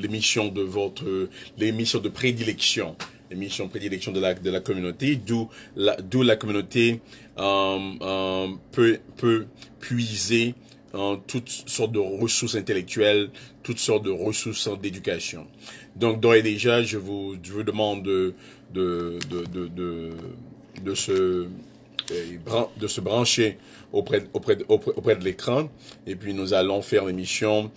l'émission de votre l'émission de prédilection. L'émission prédilection de la communauté, d'où la communauté peut puiser toutes sortes de ressources intellectuelles, toutes sortes de ressources d'éducation. Donc, d'ores et déjà, je vous demande de se brancher auprès de l'écran, et puis nous allons faire l'émission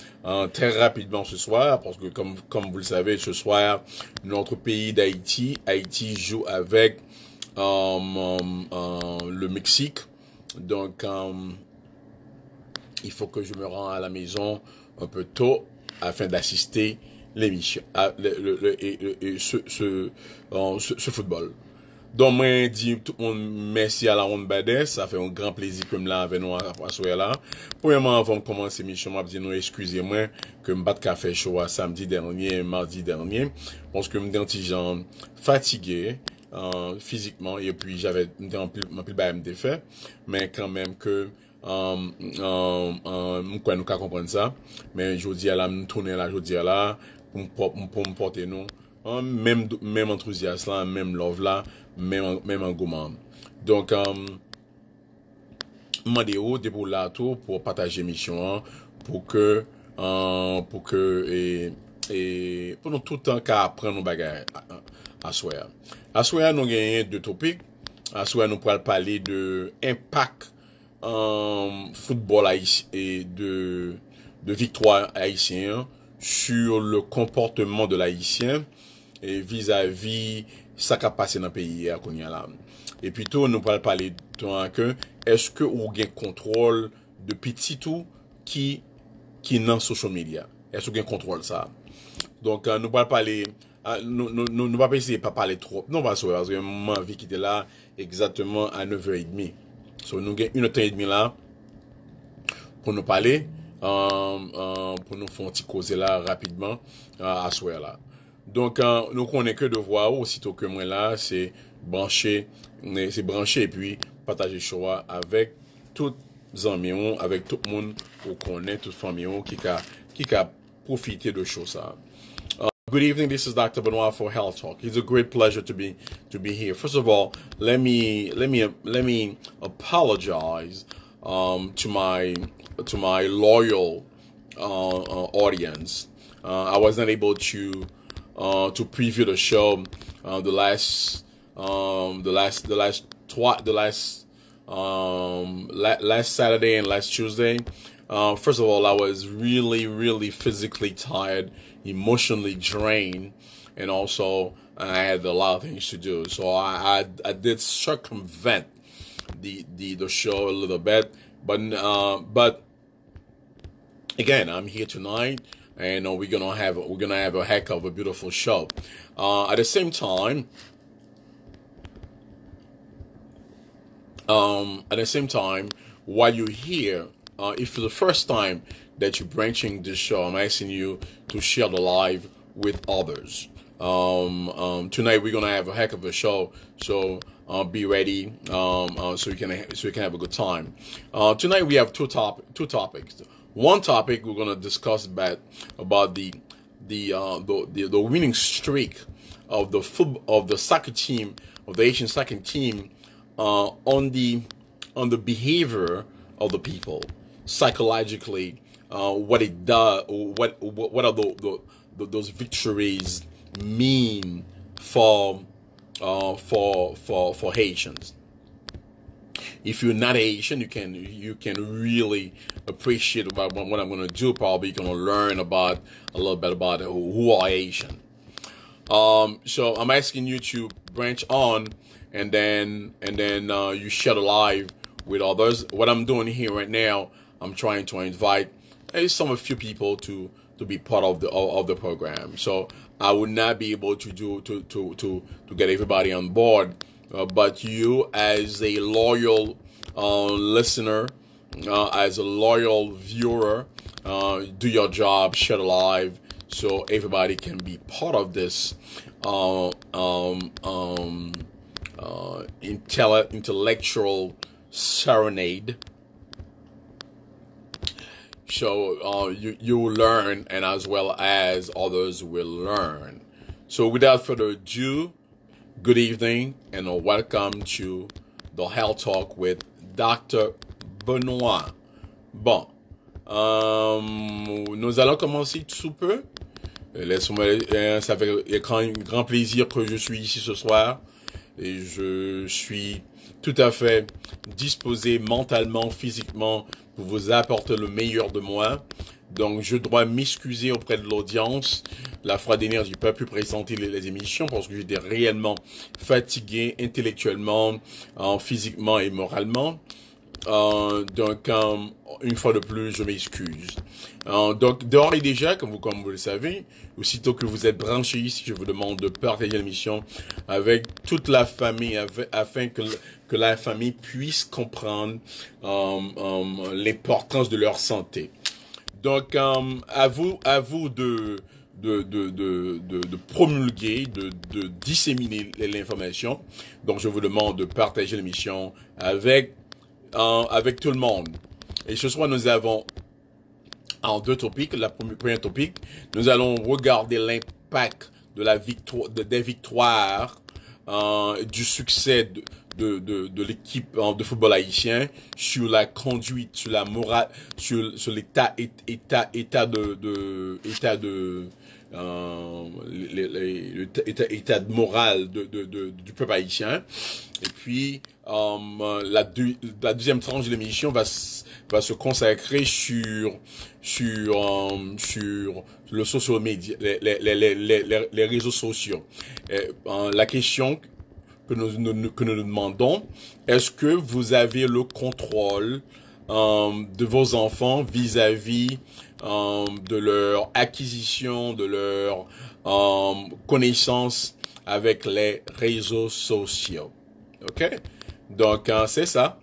très rapidement ce soir, parce que comme vous le savez, ce soir notre pays d'Haïti, Haïti joue avec le Mexique. Donc il faut que je me rende à la maison un peu tôt afin d'assister l'émission ce football. Donc, moi, je dis tout le monde merci à la Ronde Bades. Ça fait un grand plaisir que je là avec nous à la là. Premièrement, avant de commencer l'émission, je dis nous excusez-moi que je ne pas fait chaud samedi dernier, mardi dernier. Parce que je suis fatigué physiquement et puis j'avais un peu de fait. Mais quand même que je ne comprends pas ça. Mais je dis à la tournée là, je dis à la pour me porter nous. Même enthousiasme là, même love là, même engouement. Donc mandéo debout là tout pour partager mission pour que et pendant tout le temps qu'à apprendre nos bagages à soir nous gagnons deux topics. À soir nous pourrons parler de impact football haïtien et de victoire haïtienne sur le comportement de l'haïtien et vis-à-vis ça qu'a passé dans le pays à Konyala. Et puis tout nous parle parler de que est-ce que on gagne contrôle de petit tout qui dans social media. Est-ce qu'on gagne contrôle ça? Donc nous parle parler nous pas essayer pas parler trop. Non parce que mon vie qui était là exactement à 9h30. So nous gagne 1h30 là pour nous parler. Pour nous faire un petit causer là rapidement à soir là. Donc nous connaissons que de voir aussitôt que moi là c'est branché et puis partager choix avec toutes amis avec tout le monde qu'on connaît toute famille qui a profité de choses ça. Good evening. This is Dr. Benoit for Health Talk. It's a great pleasure to be here. First of all, let me apologize to my loyal audience. I was not able to preview the show last Saturday and last Tuesday. First of all, I was really physically tired, emotionally drained, and also I had a lot of things to do. So I did circumvent the show a little bit, but again, I'm here tonight, and we're gonna have a heck of a beautiful show. At the same time, while you're here, if for the first time that you're branching this show, I'm asking you to share the live with others. Tonight we're gonna have a heck of a show, so be ready so you can have a good time. Tonight we have two topics. One topic we're gonna discuss about the winning streak of the soccer team, of the Haitian soccer team, on the behavior of the people psychologically. What it does, what are those victories mean for Haitians? If you're not Haitian, you can really appreciate about what I'm gonna do. Probably you're gonna learn about a little bit about who are Haitian. So I'm asking you to branch on, and then you share the live with others. What I'm doing here right now, I'm trying to invite a few people to be part of the program. So I would not be able to get everybody on board, but you, as a loyal listener, as a loyal viewer, do your job, share the live, so everybody can be part of this intellectual serenade. So you learn, and as well as others will learn. So without further ado, good evening and welcome to the Health Talk with Dr. Benoit. Bon, nous allons commencer sous peu. Ça fait grand plaisir que je suis ici ce soir et je suis tout à fait disposé mentalement, physiquement, pour vous apporter le meilleur de moi. Donc, je dois m'excuser auprès de l'audience. La fois dernière, j'ai pas pu présenter les émissions parce que j'étais réellement fatigué intellectuellement, physiquement et moralement. Donc, une fois de plus, je m'excuse. Donc, d'ores et déjà, comme vous le savez, aussitôt que vous êtes branchés ici, je vous demande de partager l'émission avec toute la famille afin que la famille puisse comprendre l'importance de leur santé. Donc, à vous de promulguer, de disséminer l'information. Donc, je vous demande de partager l'émission avec tout le monde. Et ce soir, nous avons en deux topics. La première topic, nous allons regarder l'impact de des victoires, du succès de l'équipe de football haïtien sur la conduite, sur la morale, sur l'état de morale du peuple haïtien. Et puis la deuxième tranche de l'émission va se consacrer sur le social media, les réseaux sociaux. Et, la question que nous demandons, est-ce que vous avez le contrôle de vos enfants vis-à-vis de leur acquisition, de leur connaissance avec les réseaux sociaux? OK? Donc, c'est ça.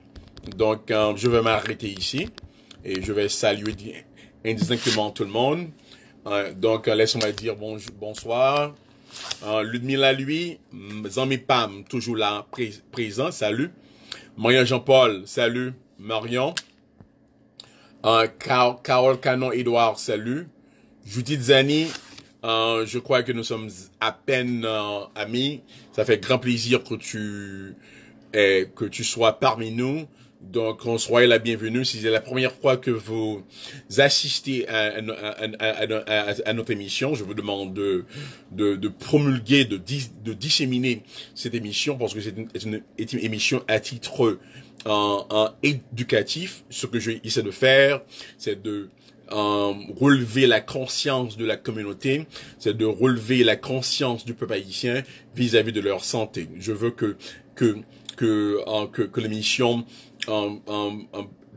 Donc, je vais m'arrêter ici et je vais saluer indistinctement tout le monde. Donc, laissez-moi dire bonsoir. Ludmilla, lui, Zami Pam, toujours là, présent, salut. Marion Jean-Paul, salut. Marion. Carole Canon-Edouard, salut. Judith Zani, je crois que nous sommes à peine amis. Ça fait grand plaisir que tu sois parmi nous. Donc, on soyez la bienvenue. Si c'est la première fois que vous assistez à notre émission, je vous demande de promulguer, de disséminer cette émission parce que c'est une émission à titre éducatif. Ce que j'essaie de faire, c'est de relever la conscience de la communauté, c'est de relever la conscience du peuple haïtien vis-à-vis de leur santé. Je veux que l'émission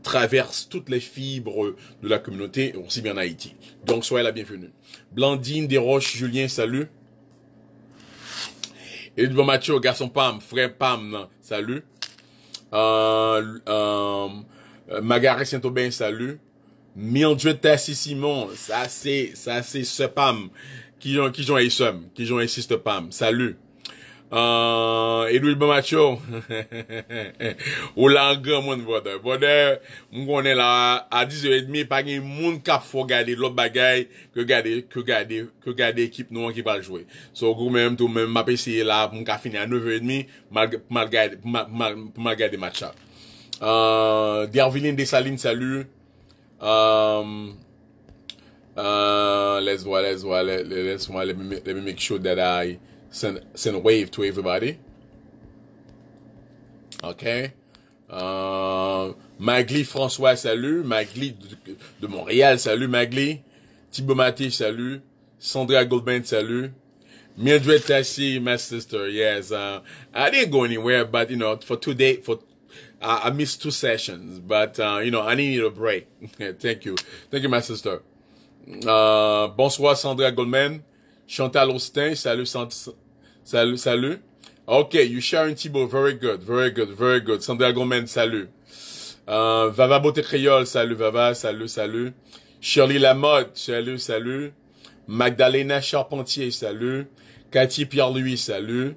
traverse toutes les fibres de la communauté, aussi bien en Haïti. Donc, soyez la bienvenue. Blandine Desroches, Julien, salut. Edouard Mathieu, garçon Pam, frère Pam, salut. Magaret Saint-Aubin, salut. Miandre Tassi Simon, ça c'est ce Pam, qui ont insisté Pam, salut. Edouard Bamacho, ou l'angle, mon brother. Brother, on est là, à 10h30, pas de monde qui a faut garder l'autre bagaille, que garder équipe noire qui va le jouer. So, gros, même, tout, même, ma PC là, mon qui a fini à 9h30, mal garder match. Derviline Dessalines, salut. Let me make sure that I send a wave to everybody. Okay. Magli François, salut. Magli de Montréal, salut Magli. Thibaut Maté, salut. Sandra Goldman, salut. Mildred Tassi, my sister, yes. I didn't go anywhere, but you know, I missed two sessions, but you know, I needed a break. Thank you, my sister. Bonsoir, Sandra Goldman. Chantal Austin, salut. Okay, you Sharon Thibault, very good. Sandra Gomen, salut. Vava Beauté Créole, salut Vava, salut. Shirley Lamotte, salut. Magdalena Charpentier, salut. Cathy Pierre-Louis, salut.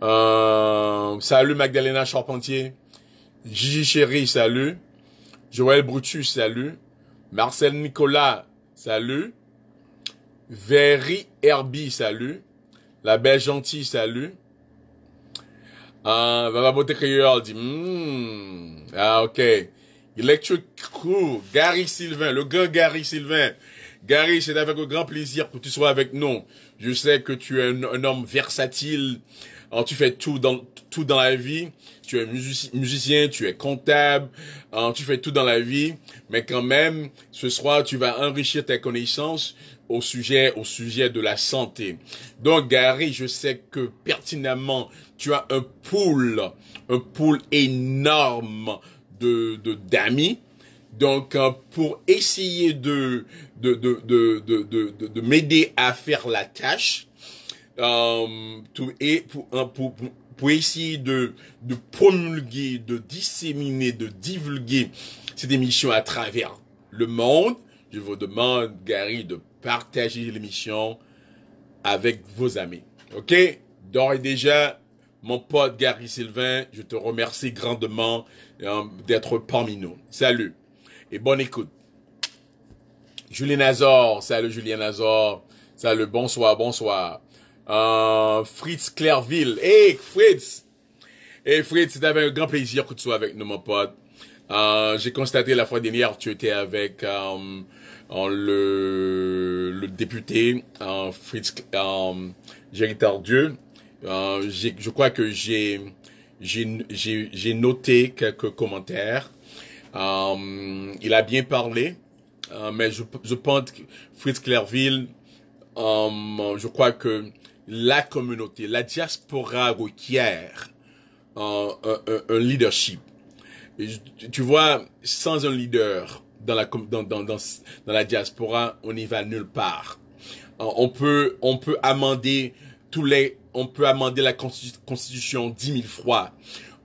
Salut Magdalena Charpentier. Gigi Chéri, salut. Joël Brutus, salut. Marcel Nicolas, salut. Véry Herbie, salut. La Belle Gentille, salut. Baba Beauté Créole dit, ah, ok. Electric Crew, Gary Sylvain, le gars Gary Sylvain. Gary, c'est avec grand plaisir que tu sois avec nous. Je sais que tu es un homme versatile. Alors, tu fais tout dans la vie. Tu es musicien, tu es comptable. Alors, tu fais tout dans la vie. Mais quand même, ce soir, tu vas enrichir tes connaissances au sujet de la santé. Donc, Gary, je sais que pertinemment, tu as un pool énorme d'amis. Donc, pour essayer de m'aider à faire la tâche, pour essayer de promulguer, de disséminer, de divulguer cette émission à travers le monde, je vous demande, Gary, de partager l'émission avec vos amis. OK? D'ores et déjà, mon pote Gary Sylvain, je te remercie grandement d'être parmi nous. Salut et bonne écoute. Julien Azor, salut Julien Azor, salut, bonsoir, bonsoir. Fritz Clairville. Hey, Fritz! Hey, Fritz, c'est avec un grand plaisir que tu sois avec nous, mon pote. J'ai constaté la fois dernière que tu étais avec le député Fritz Jerry Tardieu. Je crois que j'ai noté quelques commentaires. Il a bien parlé, mais je pense que Fritz Clairville, je crois que la communauté, la diaspora requiert un leadership. Et tu vois, sans un leader dans la diaspora, on n'y va nulle part. On peut amender on peut amender la constitution 10 000 fois.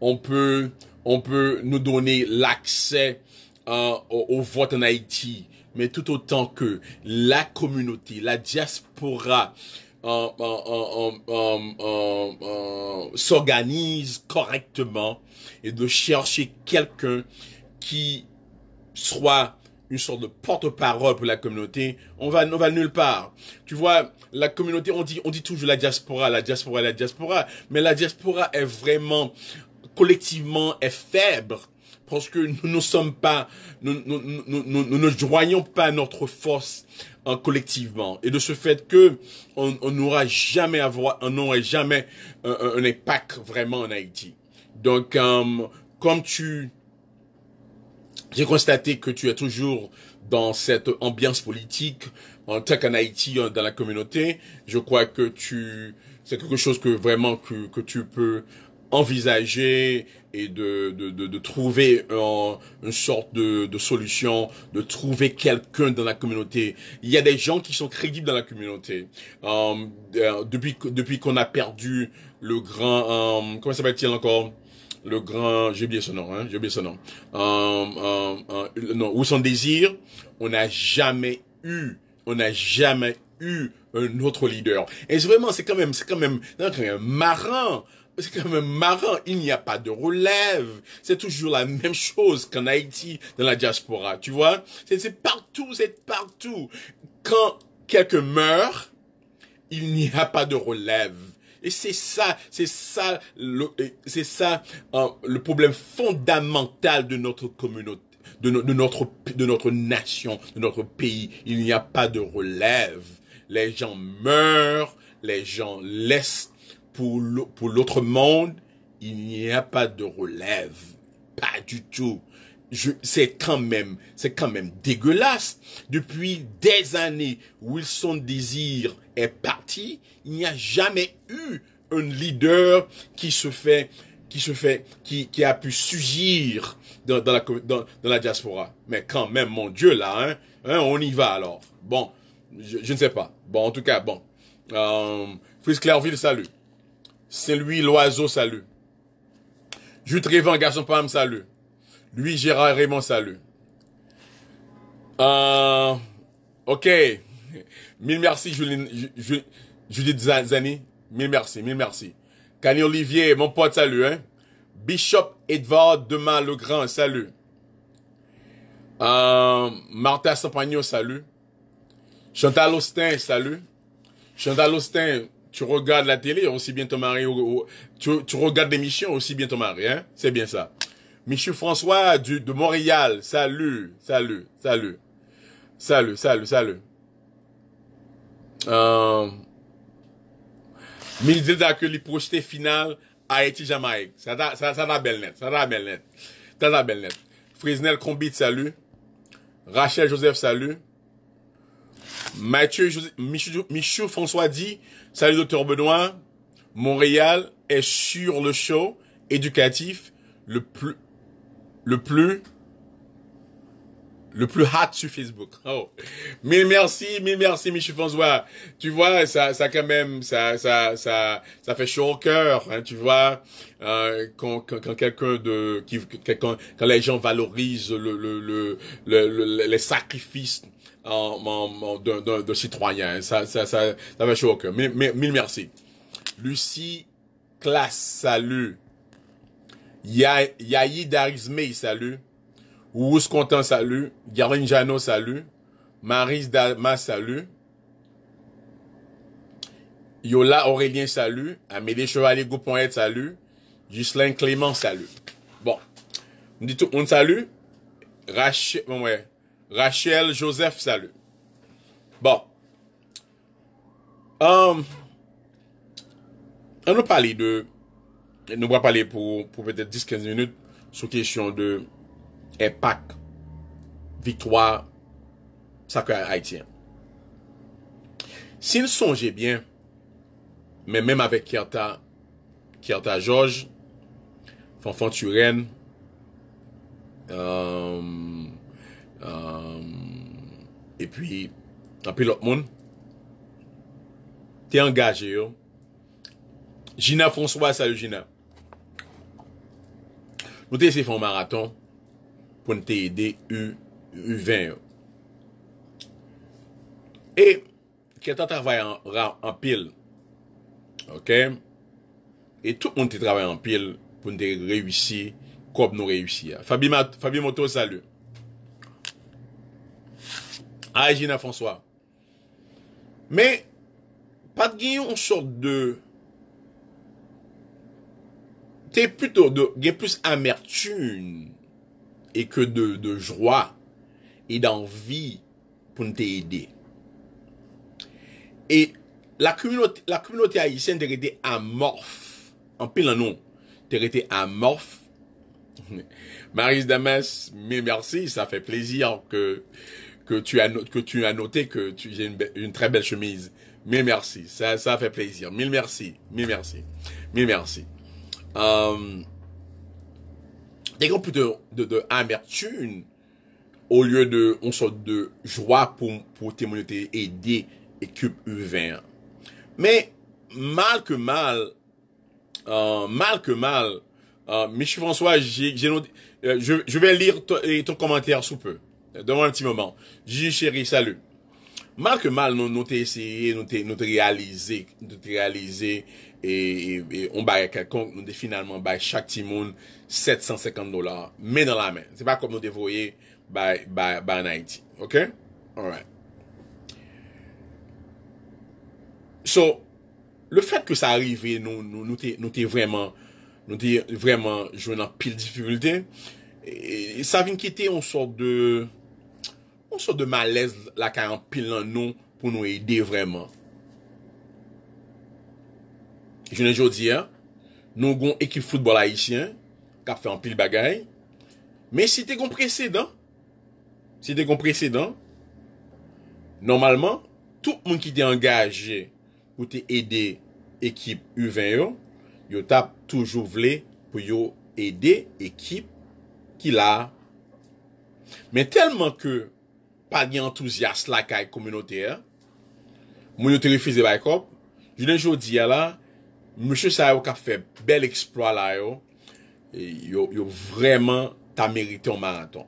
On peut nous donner l'accès au vote en Haïti, mais tout autant que la communauté, la diaspora s'organise correctement et de chercher quelqu'un qui soit une sorte de porte-parole pour la communauté, on va nulle part. Tu vois, la communauté, on dit toujours la diaspora, la diaspora, la diaspora, mais la diaspora est vraiment collectivement est faible parce que nous ne sommes pas, nous ne joignons pas notre force collectivement. Et de ce fait que on n'aurait jamais un impact vraiment en Haïti. Donc, j'ai constaté que tu es toujours dans cette ambiance politique en tant qu'en Haïti, dans la communauté. Je crois que c'est quelque chose que vraiment que tu peux envisager et de trouver une sorte de solution, de trouver quelqu'un dans la communauté. Il y a des gens qui sont crédibles dans la communauté. Depuis qu'on a perdu le grand, comment s'appelle-t-il encore? Le grand, j'ai oublié son nom, hein, j'ai oublié son nom. Non, Wilson Désir, on n'a jamais eu un autre leader. Et vraiment, c'est quand même marrant. C'est quand même marrant, il n'y a pas de relève. C'est toujours la même chose qu'en Haïti, dans la diaspora, tu vois. C'est partout. Quand quelqu'un meurt, il n'y a pas de relève. Et c'est ça le problème fondamental de notre communauté, de notre nation, de notre pays. Il n'y a pas de relève. Les gens meurent, les gens laissent. Pour l'autre monde, il n'y a pas de relève. Pas du tout. C'est quand même dégueulasse. Depuis des années, Wilson Désir est parti. Il n'y a jamais eu un leader qui a pu surgir dans la diaspora. Mais quand même, mon Dieu, là, on y va alors. Bon, je ne sais pas. Bon, en tout cas, bon. Fritz Clairville, salut. C'est lui, l'oiseau, salut. Jute Révan, garçon Pam, salut. Lui, Gérard Raymond, salut. Ok. Mille merci, Judith Zani. Mille merci. Cani Olivier, mon pote, salut, hein. Bishop Edvard Demain-Legrand, salut. Martha Sampagno, salut. Chantal Austin, salut. Chantal Austin, tu regardes la télé, aussi bien ton mari, tu regardes l'émission, aussi bien ton mari, hein? C'est bien ça. Michel François de Montréal, salut, salut, salut. Salut, salut, salut. Mille dit que les projetés finales Haïti-Jamaïque. Ça va belle net, ça va belle net. Ça va belle net. Frisnel Combit, salut. Rachel Joseph, salut. Mathieu, Michou François dit, salut docteur Benoît, Montréal est sur le show éducatif le plus hot sur Facebook. Oh. Mille merci Michou François. Tu vois, ça quand même, ça fait chaud au cœur, hein, tu vois, quand quelqu'un de, quand les gens valorisent les sacrifices de citoyen, ça va choquer. Mille merci. Lucie Classe, salut. Yahi Darismey, salut. Ous Content, salut. Garvin Jano, salut. Maris Dalma, salut. Yola Aurélien, salut. Amélie Chevalier Gouponette, salut. Ghislaine Clément, salut. Bon. On dit tout, on salue. Rachel, ouais. Rachel Joseph, salut. Bon. On nous parler de... Nous va parler pour peut-être 10-15 minutes sur question de impact, victoire, sacré haïtien. Si nous songez bien, mais même avec Kierta Georges, Fanfan Turenne, et puis, un peu l'autre monde, t'es engagé, yo. Gina François, salut Gina. Nous t'es essayé de faire un marathon pour nous t'aider U20. Et, quelqu'un travaille en pile. Ok? Et tout le monde travaille en pile pour nous réussir comme nous réussir. Fabien Moto, salut. Ah, Gina François. Mais, pas de gain, on sort de. T'es plutôt de. Il y a plus amertume et que de joie et d'envie pour nous t'aider. Et la communauté haïtienne t'es été amorphe. En pile en nom. T'es été amorphe. Maris Damas, mais merci, ça fait plaisir que tu as noté que tu as une très belle chemise. Mille merci. Ça fait plaisir. Mille merci. Mille merci. Mille merci. Des grands plus de amertume au lieu de, on sort de joie pour témoigner aider équipe U20. Mais, mal que mal, Michel François, je vais lire ton commentaire sous peu. Dans un petit moment. J'ai chéri, salut. Mal que mal, nous t'es essayé, nous t'es réalisé, et on baille quelconque, nous t'es finalement baille chaque petit monde $750, main dans la main. C'est pas comme nous dévoyer by en Haïti. Ok? Alright. So, le fait que ça arrive, nous t'es vraiment joué dans pile difficulté, et ça vient quitter une sorte de, on sort de malaise la qui en pile en nous pour nous aider vraiment. Je ne dis pas, nous avons équipe football haïtien qui a fait en pile bagaille. Mais si tu es précédent, normalement, tout le monde qui est engagé pour t'aider équipe U20, il tape toujours voulu pour aider équipe qui l'a. Mais tellement que pas d'enthousiasme la caille communautaire. Moi je te refuse de backup. Je ne jodi là, monsieur Sao qui a fait bel exploit là yo. Yo vraiment t'a mérité un marathon.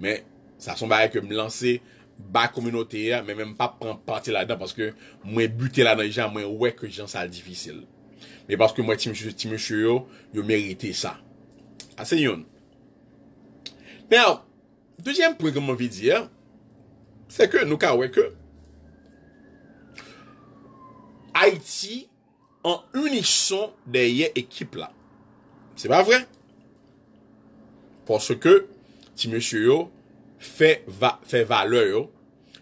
Mais ça son bail que me lancer bas communautaire mais même pas prendre partie là-dedans parce que moi buté là dans les gens, moi ouais que gens ça difficile. Mais parce que moi ti monsieur yo mérité ça. Assez yon. Now, Deuxième point que je veux dire, c'est que nous avons que Haïti en unisson derrière équipe là. C'est pas vrai? Parce que si monsieur fait valeur,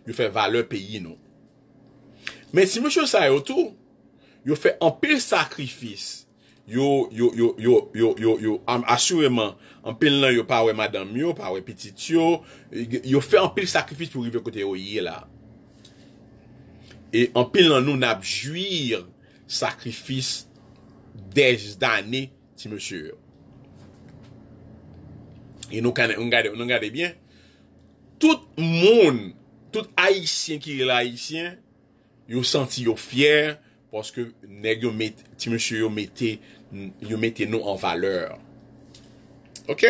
il fait valeur pays non. Mais si monsieur ça est autour, il fait un pile sacrifice. Yo assurément en pile là yo pas ouais madame yo, pas ouais petite yo, yo fait en pile sacrifice pour arriver côté yo là. Et en pile là nous n'a jouir sacrifice des années ti monsieur. Et nous on regarde bien tout monde, tout haïtien qui est haïtien, yo senti yo fier. Parce que ti monsieur yo mettez nous en valeur. OK.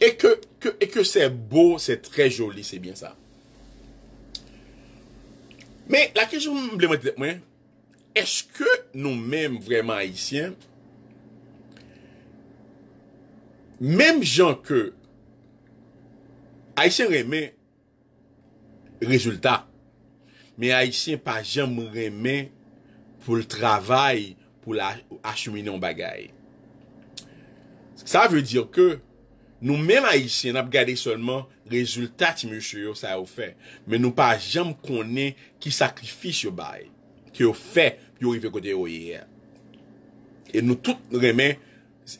Et que c'est beau, c'est très joli, c'est bien ça. Mais la question emblématique, est-ce que nous-mêmes vraiment haïtiens, même gens que haïtiens aimaient résultat, mais haïtien pas jamais aimé pour le travail, pour acheminer en bagaille. Ça veut dire que nous-mêmes haïtiens n'a pas gardé seulement résultat monsieur ça a fait, mais nous pas jamais connaît qui sacrifice yo bail, qui yo fait pour arriver côté yo hier. Et nous tous remet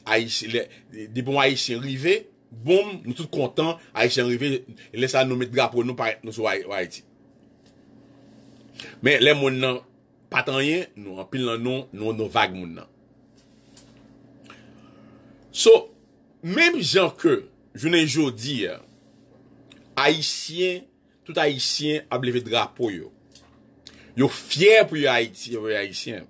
haïtien des bons haïtiens arrivés, bon nous tous contents haïtiens arrivés, laisse nous mettre drapeau nous par nous Haïti. Mais les moun nan pas tant rien, nous en pile non non vague moun nan. So même gens que je n'ai jamais dit haïtien, tout haïtien a levé drapeau yo. Yo fier pour Haïti, pour haïtien.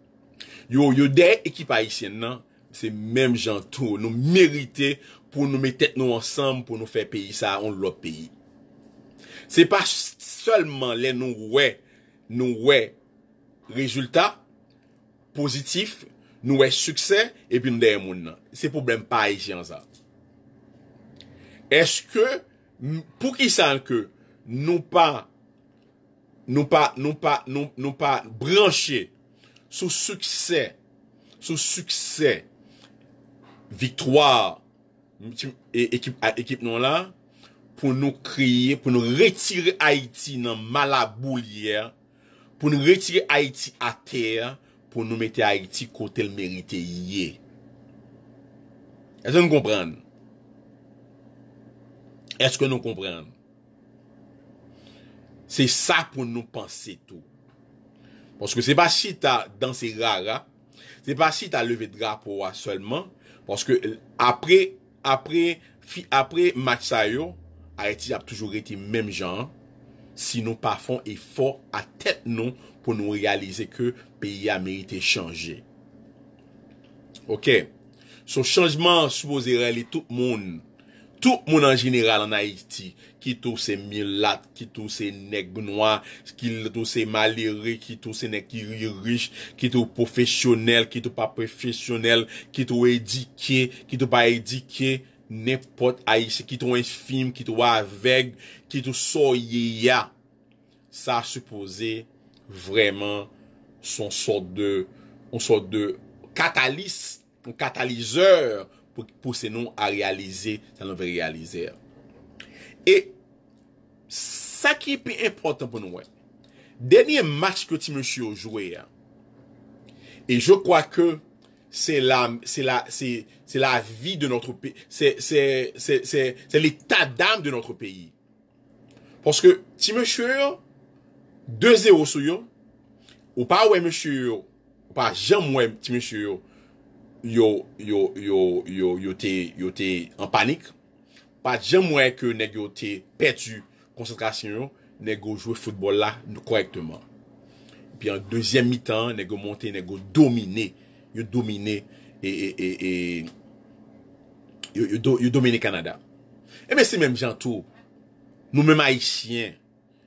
Yo des équipe haïtienne nan, c'est même gens tout nous mériter pour nous mettre nous ensemble pour nous faire pays ça on l'autre pays. C'est pas seulement les nous ouais. Nous ouais résultat positif, nous ouais succès et puis nous derrière moun. C'est problème pas haïtien ça. Est-ce que pour qui ça que nous pas branché sous succès victoire et équipe non là pour nous créer pour nous retirer Haïti dans malaboulière. Pour nous retirer Haïti à terre, pour nous mettre Haïti côté le mérite hier. Est-ce que nous comprenons? Est-ce que nous comprenons? C'est ça pour nous penser tout. Parce que c'est pas si tu as dansé rara, c'est pas si tu as levé drapeau seulement, parce que après match ça yo, Haïti a toujours été même genre. Si nous pas font effort à tête non pour nous réaliser que pays a mérité changer. OK. Ce changement supposé réaliser tout le monde en général en Haïti, qui tous ces milat, qui tous ces nègres noirs, qui tous ces malheureux, qui tous ces nègres qui riches, qui tous professionnels, qui tous pas professionnels, qui tous éduqués, qui tous pas éduqués. N'importe haïtien qui est infime, qui est aveugle, qui est soyeya, ça supposait vraiment une sorte de catalyse, un catalyseur pour pousser nous à réaliser ça nous veut réaliser. Et ça qui est important pour nous, dernier match que Timothée a joué, et je crois que c'est la vie de notre pays, c'est l'état d'âme de notre pays. Parce que si monsieur 2-0 sur yo ou pas ouais monsieur ou pas jamais ouais monsieur yo en panique, pas jamais que nèg yo te perdu concentration, nèg yo jouer football là correctement. Puis en deuxième mi-temps, nèg yo monter, nèg yo dominer. Yo domine et yo domine Canada. Et mais c'est même gens tout. Nous même haïtiens,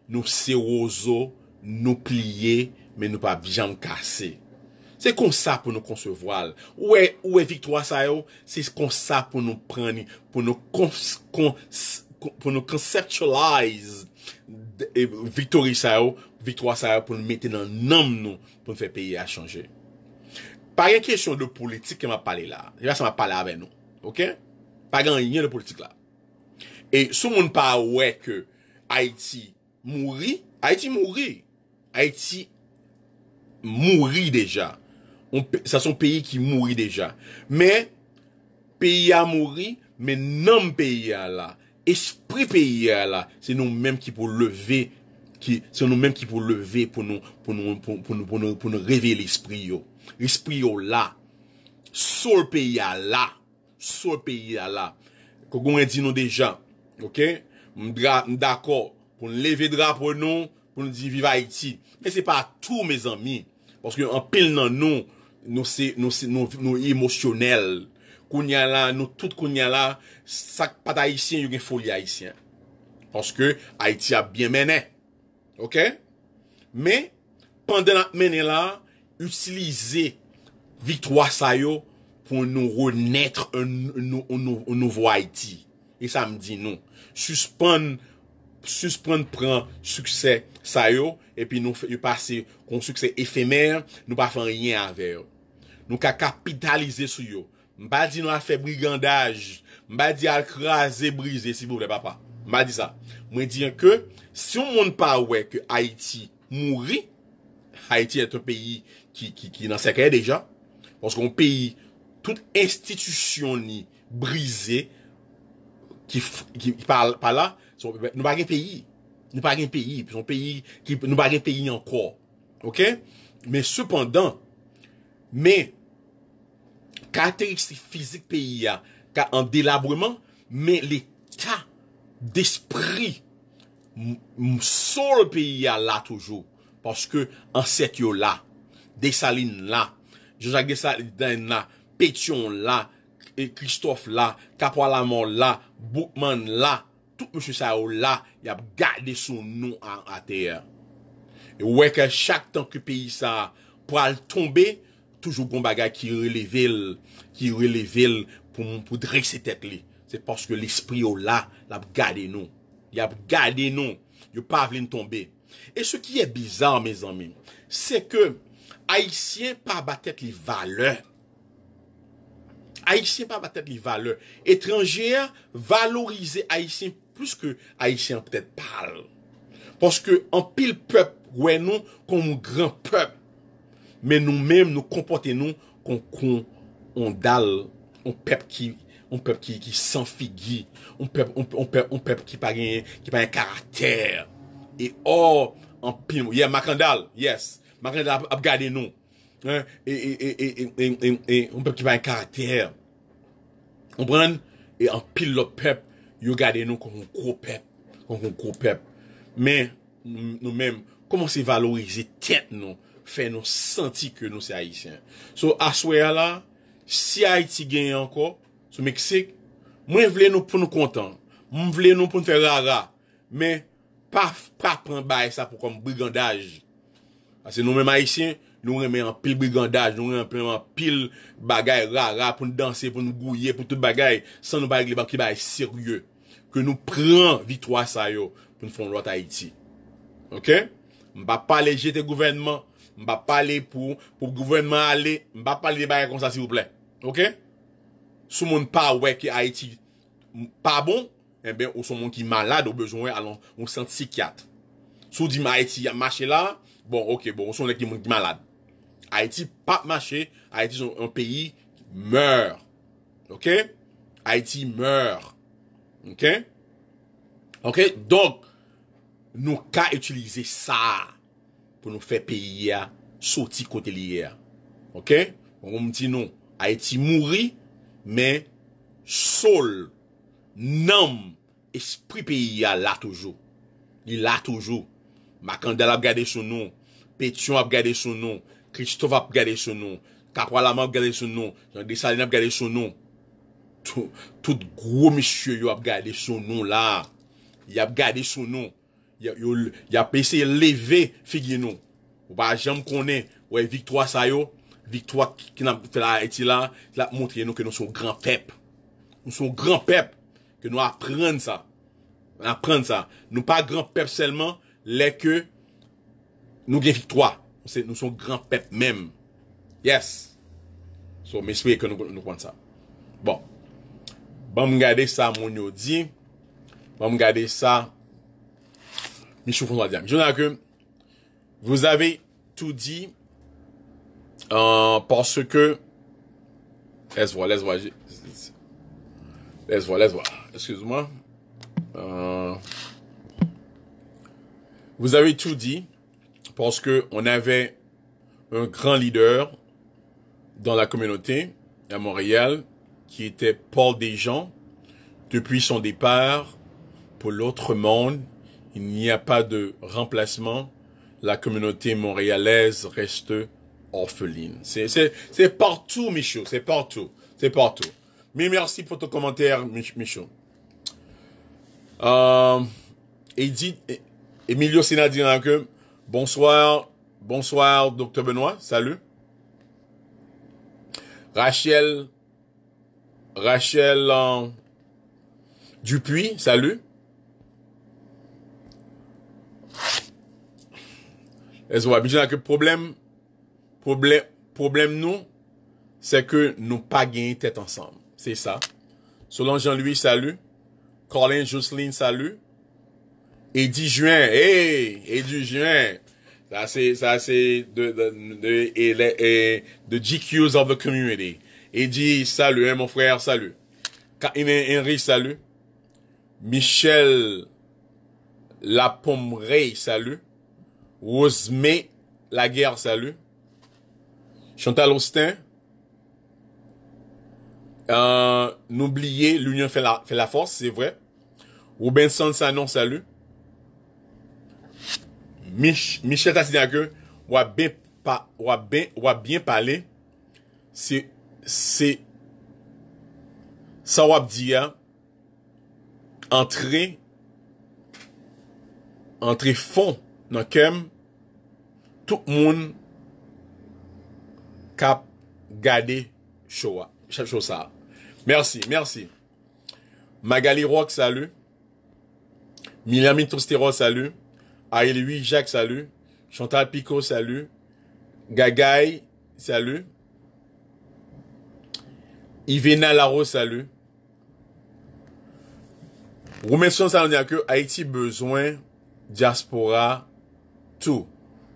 nous sérozo, nous plier mais nous pas jambes cassées. C'est comme ça pour nous concevoir. Où est victoire ça yo, c'est comme ça pour nous prendre, pour nous pour nous conceptualiser et victoire ça pour nous mettre dans l'âme nous pour nous faire payer à changer. Pas une question de politique qui m'a parlé là. Là ça m'a parlé avec nous. OK? Pas rien de politique là. Et si on ne pas ouais que Haïti mourit, Haïti mourit déjà. Ça sont pays qui mourit déjà. Mais pays a mouri, mais non pays a là. Esprit pays a là, c'est nous-mêmes qui pour lever, pour nous réveiller l'esprit yo. L'esprit yo là. Sur pays a là. Qu'on dit nous déjà. OK? D'accord pour nous lever drapeau nous, pour nous dire vive Haïti. Mais c'est pas tout mes amis parce que en pile dans nous, nous émotionnels. Kounya la, nous tout kounya la, sak pat haïtien, yon gen folie haïtien. Parce que Haïti a bien mené. OK? Mais, pendant la mené là, utiliser victoire sa yo pour nous renaître un nouveau Haïti. Et ça me dit non. Suspendre prend succès sa yo, et puis nous passer qu'on succès éphémère, nous pas faire rien avec yo. Nous ka capitaliser sur yo. M'a dit nous a fait brigandage, m'a dit à craser, briser, s'il vous plaît, papa. M'a dit ça. M'a dit que si on ne pas ouais que Haïti mourit, Haïti est un pays qui n'en sait rien déjà, parce qu'on pays toute institution ni brisée qui parle pas là, nous pas un pays, son pays qui nous pas un pays encore, ok? Mais cependant, caractéristique physique pays a en délabrement, mais l'état d'esprit sur le pays a là toujours, parce que en cette yo là, Dessalines là, Jacques Dessalines là, Pétion là, et Christophe là, Capois-La-Mort là, Boukman là, tout monsieur ça là, il a gardé son nom à terre. Et ouais que chaque temps que pays ça pour tomber, toujours bon bagage qui relève pour dresser tête li. C'est parce que l'esprit au là l'a gardé nous. Il a gardé nous. Il pas vinn tomber. Et ce qui est bizarre mes amis, c'est que Haïtien pas battre les valeurs. Étrangers valoriser Haïtien plus que Haïtien peut-être parle. Parce que en pile peuple ouais nous comme grand peuple. Mais nous-mêmes, nous comportons-nous comme on dalle, on peuple qui sans figure, on peuple qui pas un caractère. Et oh, en pile, Macandal, yes, Macandal a gardé nous. Et on peuple qui pas un caractère. On prend et en pile le peuple, il garde nous comme un gros peuple, Mais nous-mêmes, comment c'est valoriser tête nous? Fait nous sentir que nous c'est haïtiens. So à soir là, si Haïti gagne encore, so Mexique, moi voulais nous pour nous content, moi voulais nous pour nous faire rara, mais pas prendre bail ça pour comme brigandage. Parce que nous même haïtiens, nous remet en pile brigandage, nous remet en pile bagaille rara pour nous danser, pour nous gouiller, pour toute bagaille sans nous bailler qui bail sérieux que nous prend victoire ça yo pour nous faire l'autre Haïti. OK? On va pas les jeter gouvernement. M'ba parler pour gouvernement aller, m'ba parler des bagarres comme ça s'il vous plaît. OK? Sou moun pa ouais que Haïti pas bon, eh ben ou son monde qui malade au besoin allons on sent psychiatre. Sou di Haïti a marché là, bon OK, bon, on son les qui monde malade. Haïti pas marché, Haïti son un pays qui meurt. OK? Haïti meurt. OK? OK, donc nous ka utiliser ça. Pour nous faire payer à sortir côté l'hier. OK? On me dit non. Haïti mourit, mais sol, nom, esprit pays à là toujours. Il a toujours. Macandal a gardé son nom. Pétion a gardé son nom. Christophe a gardé son nom. Capois-La-Mort a gardé son nom. Dessalines a gardé son nom. Tout gros monsieur a gardé son nom là. Il a gardé son nom. Il a pensé lever figure nous. Ou pas jamais connaît ouais victoire ça yo, victoire qui n'a fait la Haïti là, la montrer nous que nous sommes grand peuple. Nous sommes grand peuple que nous apprendre ça. apprendre ça. Nous pas grand peuple seulement, les que nous gagnons victoire. Nous sommes grand peuple même. Yes. So, mais c'est que nous comprenons ça. Bon. Bon, regardez ça, mon yo dit. Bon, regardez ça. Michou François Diam. Je dis que vous avez tout dit, parce que, laisse voir. Excuse-moi. Vous avez tout dit parce que on avait un grand leader dans la communauté à Montréal qui était Paul Desjardins. Depuis son départ pour l'autre monde, il n'y a pas de remplacement. La communauté montréalaise reste orpheline. C'est partout, Michaud. C'est partout. Mais merci pour ton commentaire, Michaud. Edith, Emilio Sénadina, bonsoir, Dr Benoit, salut. Rachel Dupuis, salut. Est-ce que le problème nous, c'est que nous pas gagné tête ensemble. C'est ça. Selon Jean-Louis, salut. Colin Jocelyne, salut. Eddie Juin, hey! Eddie Juin. Ça c'est de GQs of the community. Eddie, salut, hein, mon frère, salut. Henry, salut. Michel Lapomrey, salut. Rosemée Laguerre, salut. Chantal Austin. N'oubliez, l'union fait la force, c'est vrai. Robinson Sanon, salut. Michel Tassidake, ou a bien parlé. C'est, ça ou a dit, entrer fond. Donc, tout le monde cap gardé Showa. Merci. Magali Rock, salut. Milami Tostero, salut. Aïlui Jacques, salut. Chantal Picot, salut. Gagaï, salut. Ivena Laro, salut. Roumenson, ça veut dire que Haïti besoin diaspora. Tout.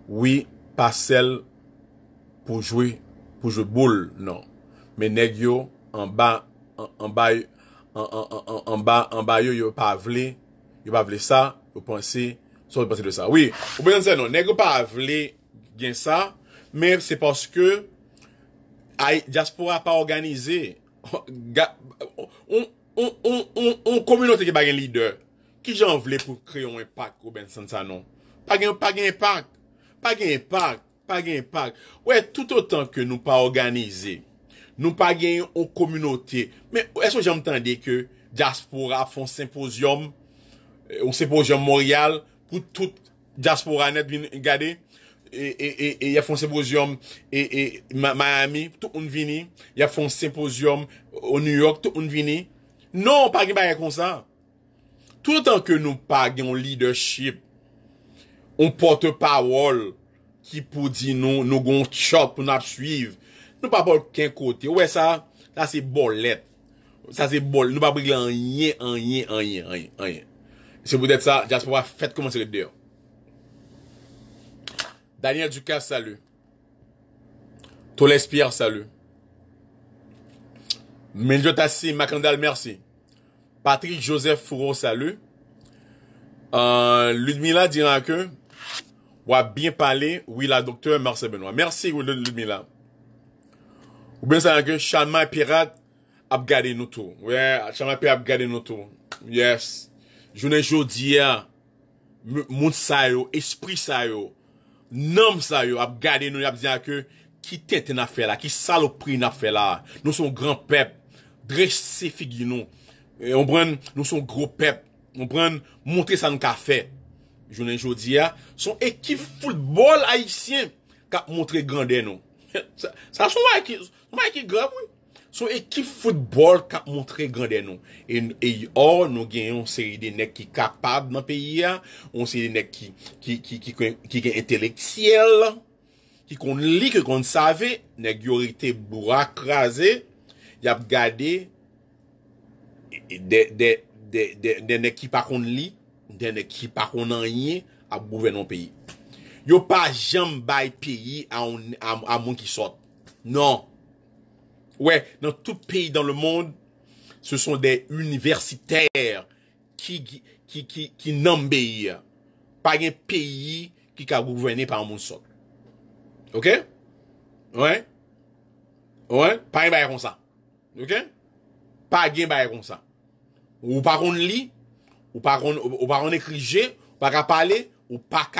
Oui, pas celle pour jouer boule, non. Mais négio, en bas, yo pas vle, ça, yo pensez de ça. Oui, ou bien non, négio pas vle, bien ça, mais c'est parce que, diaspora pas organisé, on communauté qui pas un leader, qui j'en vle pour créer un impact, ou bien ça, non. Pas gain impact. Ouais, tout autant que nous pas organisé, nous pas gain en communauté. Mais est-ce que j'entendais que diaspora font symposium, au symposium Montréal pour toute diaspora net vient regarder et il y a font symposium et Miami, tout on vini, il y a font symposium au New York, tout on vini. Non, pas gain bagarre comme ça. Tout autant que nous pas gain leadership, on porte-parole qui pour dire nous gon chop pour nous suivre. Nous pas pour qu'un côté. Ouais, ça c'est bolette. Ça c'est bol. Nous pas briller rien. C'est peut-être ça, diaspora faites commencer le dehors. Daniel Ducas, salut. Tolès Pierre, salut. Menjotassi Macandal, merci. Patrick Joseph Fourreau, salut. Ludmila dira que ou a bien parlé, oui, la docteur Marcel Benoit. Merci, Ludmila. Ou bien ça, que Chama Pirate a gardé nous tout. Ouais, Chama Pirate a gardé nous tout. Yes. Journée jodia, moun sa yo, esprit sa yo, nom sa yo, a gardé nous, a dit que, qui tête n'a fait là, qui saloperie n'a fait là. Nous sommes grand peuple. Dressé figure nous. Et on prend, nous sommes gros peuple. On prend, montrer ça nous qu'a fait. Journée jodia, son équipe football haïtien qui a montré grandeur nous. Ça, son équipe grave, oui. son équipe football qui a montré grandé nous. Et or, nous gagnons une série de nègres qui sont capables dans le pays, une série de nègres qui sont intellectuels, qui qu'on lit, que qu'on savait, nègres qui ont été bourrés, crasés, ils ont gardé des nègres qui pas qu'on lit, des nègres qui pas qu'on en rien à gouverner un pays. Yo pas jamais bail pays à mon qui sort. Non. Ouais, dans tout pays dans le monde, ce sont des universitaires qui n'obéissent pas un pays qui est gouverné par mon sort. OK? Ouais. Ouais, pas un bail comme ça. OK? Pas un bail comme ça. Ou pas on lit, ou pas on écrit, ou pas parler. Ou pas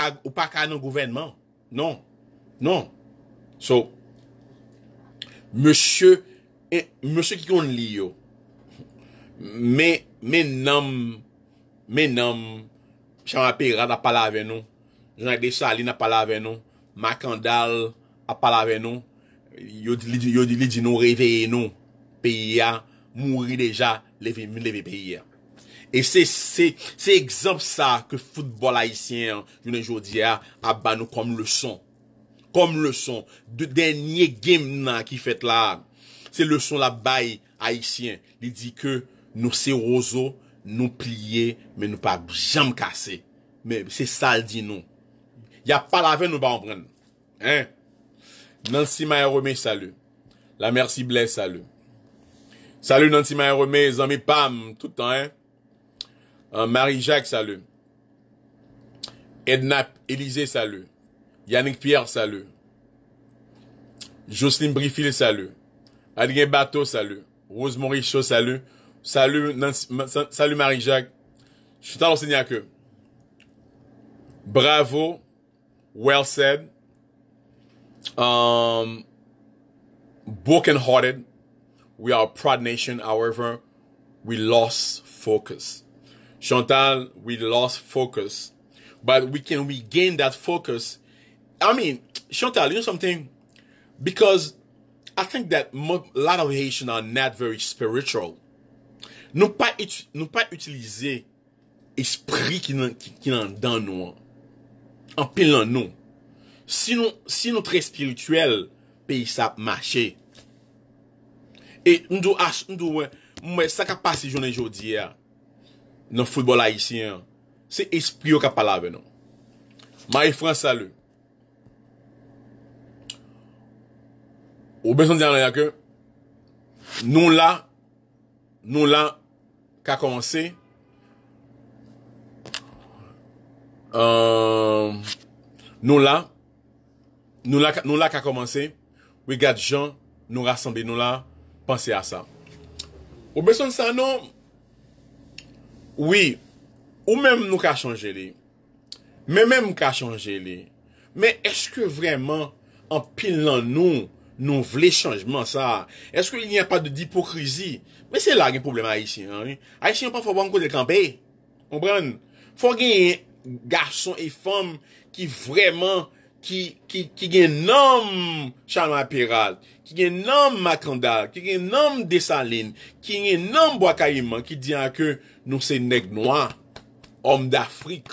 qu'à nos gouvernements. Non. Non. So, monsieur qui qu'on lit, yo. Mais, Jean Péra n'a pas la avec nous. Jean Dessalines n'a pas la avec nous. Macandal n'a pas la avec nous. Yo, dit nous réveiller nous. Pays a, mourir déjà, lever pays a. Et c'est exemple ça que football haïtien, journée aujourd'hui, a banou comme leçon. Comme leçon. De dernier game, là, qui fait là, c'est leçon la baille haïtien. Il dit que nous, c'est roseaux, nous plier, mais nous pas jamais casser. Mais c'est ça, il dit non. Y a pas la veine, nous pas en prendre. Hein? Nancy Maïromé, salut. La merci blesse, salut. Salut, Nancy Maïromé, amis pam, tout le temps, hein? Marie-Jacques, salut. Edna Élisée, salut. Yannick Pierre, salut. Jocelyne Brifil, salut. Adrien Bateau, salut. Rose Morichaud, salut. Salut, salut Marie-Jacques. Je suis dans l'enseignant que. Bravo. Well said. Broken hearted. We are a proud nation, however, we lost focus. Chantal, we lost focus, but we can regain that focus. I mean, Chantal, you know something? Because I think that a lot of Haitians are not very spiritual. Nous pas utiliser esprit qui nan dans nous, en pile nous. Si nous très spirituel, pays ça marcher. Et nous ça qu'a passé journée aujourd'hui. Dans le football haïtien, c'est esprit qui parle avec nous. Marie-France, salut. Ou bien, dire que nous là, qui a commencé, nous là, qui a commencé, regarde Jean, nous rassembler, nous là, pensez à ça. Ou bien, ça, non. Oui, ou même nous qu'à changer les. Mais même qu'à changer les. Mais est-ce que vraiment, en pilant nous, nous voulons changement ça? Est-ce qu'il n'y a pas d'hypocrisie? Mais c'est là qu'il y a un problème haïtien. Hein? Haïtien, pas faut pas encore de camper. Comprendre? Faut gagner garçons et femmes qui vraiment, qui gagnent homme Charles Pirate, qui gagnent homme Macandal, qui gagnent homme Dessalines, qui gagnent homme Bois-Caïman, qui dit que nous c'est nèg noir, homme d'Afrique,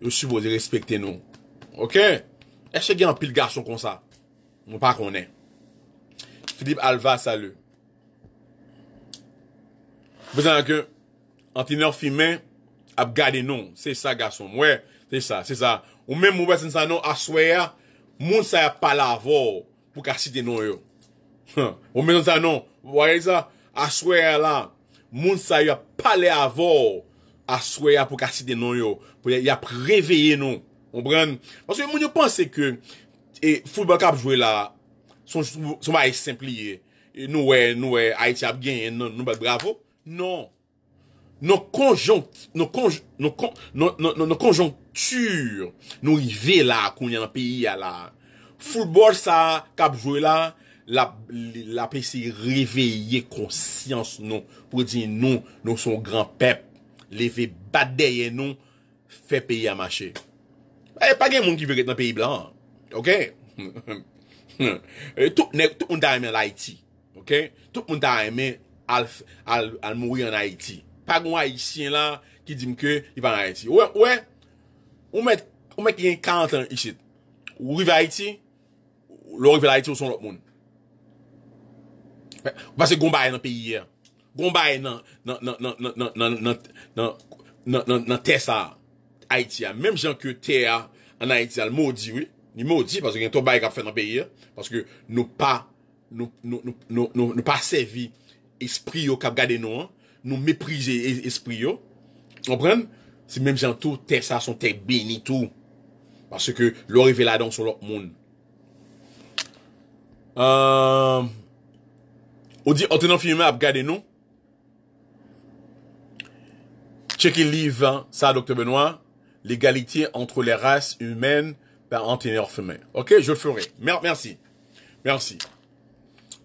je suppose respecter nous. OK? Est-ce qu'il y a un pile garçon comme ça? Nous pas qu'on est. Philippe Alva, salut. Vous savez que Antenor Firmin a gardé non, c'est ça garçon. Ouais, c'est ça. Ou même ou personne ça non assoya moun ça pas l'avor pour qu'a citer non yo. Ou même ça non, voyez ça assoya là moun ça y a pas l'avor assoya pour qu'a citer non yo, pour y a réveiller nous. Comprendre? Parce que moun yo pense que et football cap jouer là son bail simple lié. Nous Haïti a gagné nous bravo. Non. Nos conjonctures, nous arrivons là, qu'on y a un pays là. Football, ça, cap jouer là, la paix c'est réveiller conscience, non, pour dire non, nous sommes grand peuple, lever battre derrière nous, faire pays à marcher. Eh, pas de monde qui veut être dans pays blanc. OK? Tout le monde a aimé l'Haïti. OK? Tout le monde a aimé al mourir en Haïti. Pas un Haïtien là qui dit que il va en Haïti. Ouais. On met qui a 40 ans ici. Ou arrive à Haïti, l'orive à Haïti ou son l'autre monde. Parce que Gomba est dans le pays hier. Gomba est dans Tessa, Haïti. Même gens que Tessa en Haïti, elle maudit, oui. Il maudit parce qu'il y a un tobaï qui a fait dans le pays hier. Parce que nous pas servi esprit qui a gardé nous. Nous mépriser esprit. Vous comprenez? C'est même gens tout Tessa sont tes bénis tout. Parce que l'orive là dans son l'autre monde. On dit, Antenor Firmin a regardé nous. Check le livre, ça, Dr Benoit. L'égalité entre les races humaines par Antenor Firmin. OK, je le ferai. Merci.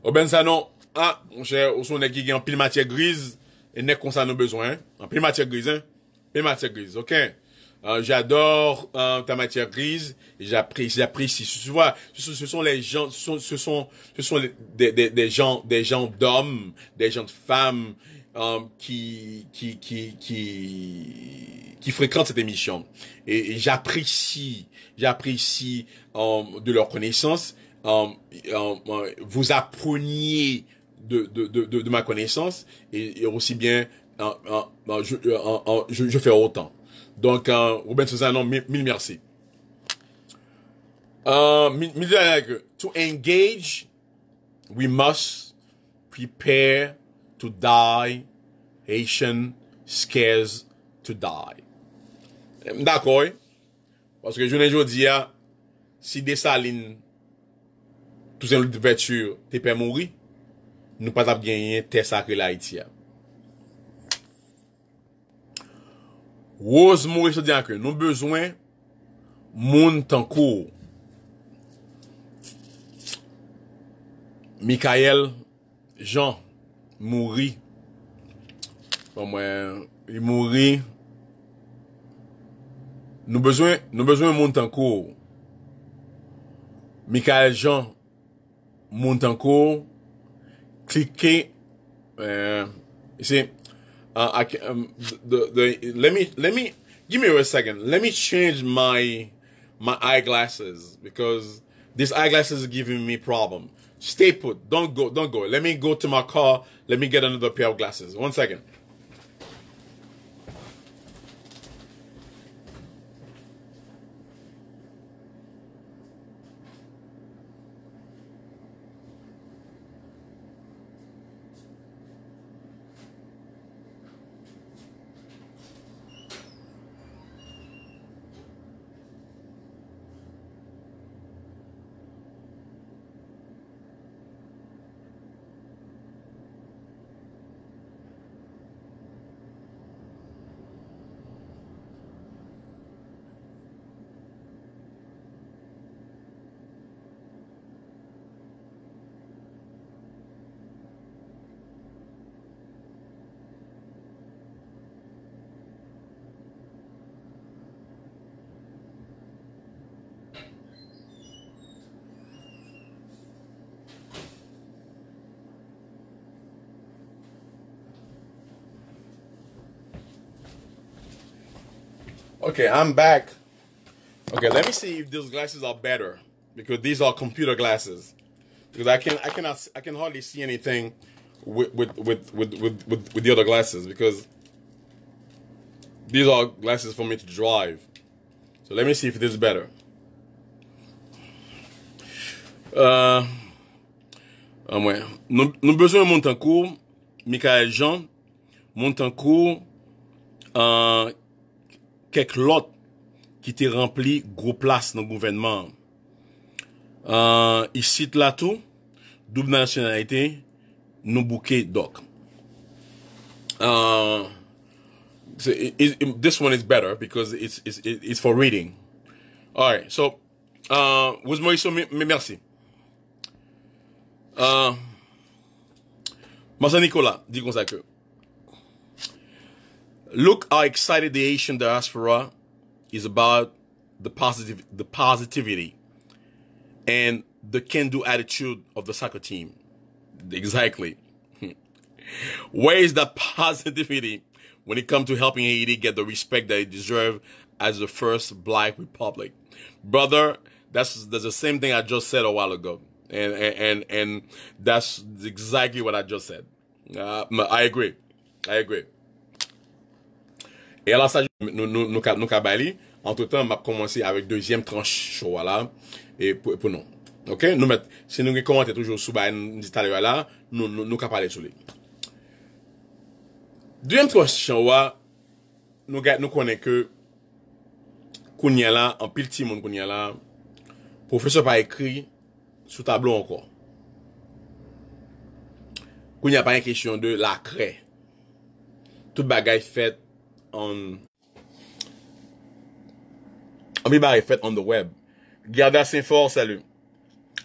Obenzanon, ah, mon cher, on s'en est qui en pile matière grise. Et n'est qu'on s'en a besoin. En pile matière grise, hein. Pile matière grise, OK. J'adore ta matière grise. J'apprécie. Ce sont les gens, ce sont des gens d'hommes, des gens de femmes qui fréquentent cette émission. Et j'apprécie de leur connaissance. Vous appreniez de ma connaissance et aussi bien je fais autant. Donc, Ruben Susannon, mille merci. To engage, we must prepare to die. Haitian scares to die. D'accord. Parce que je ne dis pas, si Dessalines, tout ça, une voiture, t'es pas mourir, nous pas gagner tes sacrés l'Haïti. Rose Maurice se dit que nous besoin moun tankou. Michael Jean mourit. Bon moi, il mourit. Nous besoin moun tankou. Michael Jean moun tankou. Cliquez c'est let me give me a second. Let me change my eyeglasses because these eyeglasses are giving me problem. Stay put. Don't go. Let me go to my car. Let me get another pair of glasses. One second. Okay, I'm back. Okay, let me see if these glasses are better because these are computer glasses. Because I can hardly see anything with the other glasses because these are glasses for me to drive. So let me see if this is better. Ouais. Nous besoin de Montancourt, Michael Jean, Montancourt, quelques lot qui t'est rempli gros place dans le gouvernement. Il cite là tout, double nationalité, nous bouquet doc. This one is better because it's for reading. All right, so, vous me merci. Marcel Nicolas, dit comme ça que look how excited the Haitian diaspora is about the positivity and the can-do attitude of the soccer team. Exactly. Where is the positivity when it comes to helping Haiti get the respect that it deserves as the first black republic? Brother, that's the same thing I just said a while ago. And that's exactly what I just said. I agree. I agree. Et alors ça, nous cabali. Entre-temps, m'a commencé avec deuxième tranche, voilà. Et pour nous. OK? Nous met, si nous commentons toujours sous bah, nous dit là, nous parler sur lui. Deuxième tranche, nous connaissons que Kounyala, en pile petit monde Kounyala, professeur pas écrit sous tableau encore. Qu'il n'y a pas une question de la craie. Toute bagaille faite en bibar est faite on the web. Garda Saint Fort salut.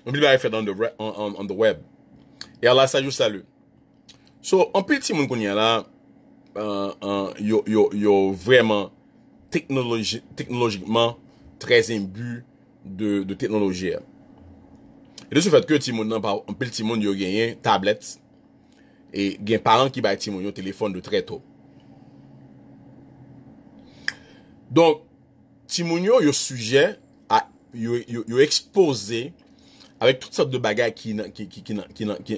En bibar est faite on the web. Et Allah ça juste salut. So en petit monde qu'on y a là yo vraiment technologiquement très imbu de technologie. Et de ce fait que Timon n'a pas un petit monde yo gagné tablette. Et il y a des parents qui bâtissent mon téléphone de très tôt. Donc, Timounio, il y a un sujet, il est exposé avec toutes sortes de bagages qui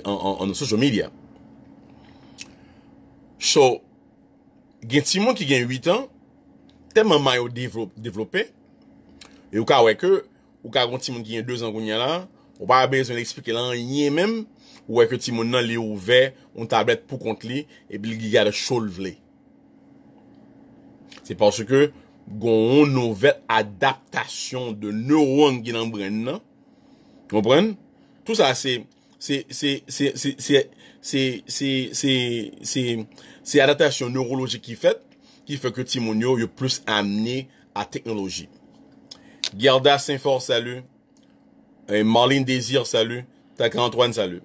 en social media. So, il y a Timon qui a 8 ans, tellement mal développé, et au cas où il y a Timon qui a 2 ans, on n'a pas besoin d'expliquer l'année même. Ou est-ce que Timon n'a li ouvert une tablette pour contre lui et puis il y a le cholvelé. C'est parce que gon une nouvelle adaptation de neurones qui dans brain là. Comprendre? Tout ça c'est adaptation neurologique qui fait que Timon yo est plus amené à technologie. Gerda Saint-Fort salut. Marlene Désir salut. Taka Antoine salut.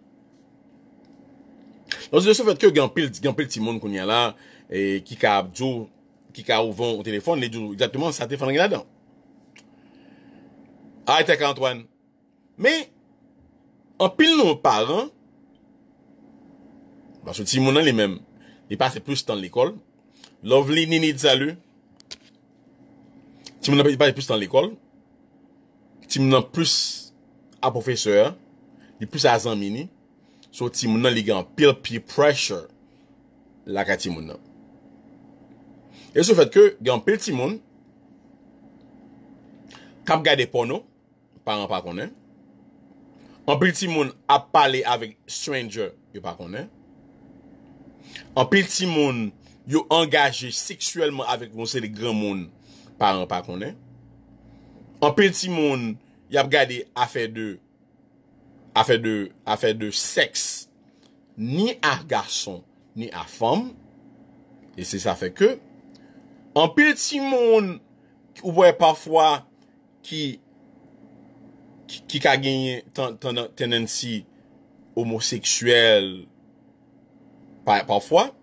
Donc, de ce fait que gampil timon qu'on y a là, et qui ka ouvert au téléphone, les jours exactement, ça téléphone là-dedans. Ah, t'es Antoine. Mais, en pile nos parents, parce que timon là, les mêmes, ils passent plus de temps à l'école. Lovely Nini de salut. Timon n'a pas plus de temps à l'école. Timon n'a plus à professeur. Il plus à Zamini. So, Timon nan li gen pile peer pressure la ka Timon nan. Et ce fait que gen pile Timon kap gade porno, parents pa konnen. En pile Timon a parlé avec stranger, yo pa konnen. En pile Timon yo engagé sexuellement avec on sait les grands monde, parents pa konnen. En pile Timon y a gade affaire de sexe ni à garçon ni à femme et c'est ça fait que en petit monde ou voyez parfois qui a gagné tendance homosexuelle parfois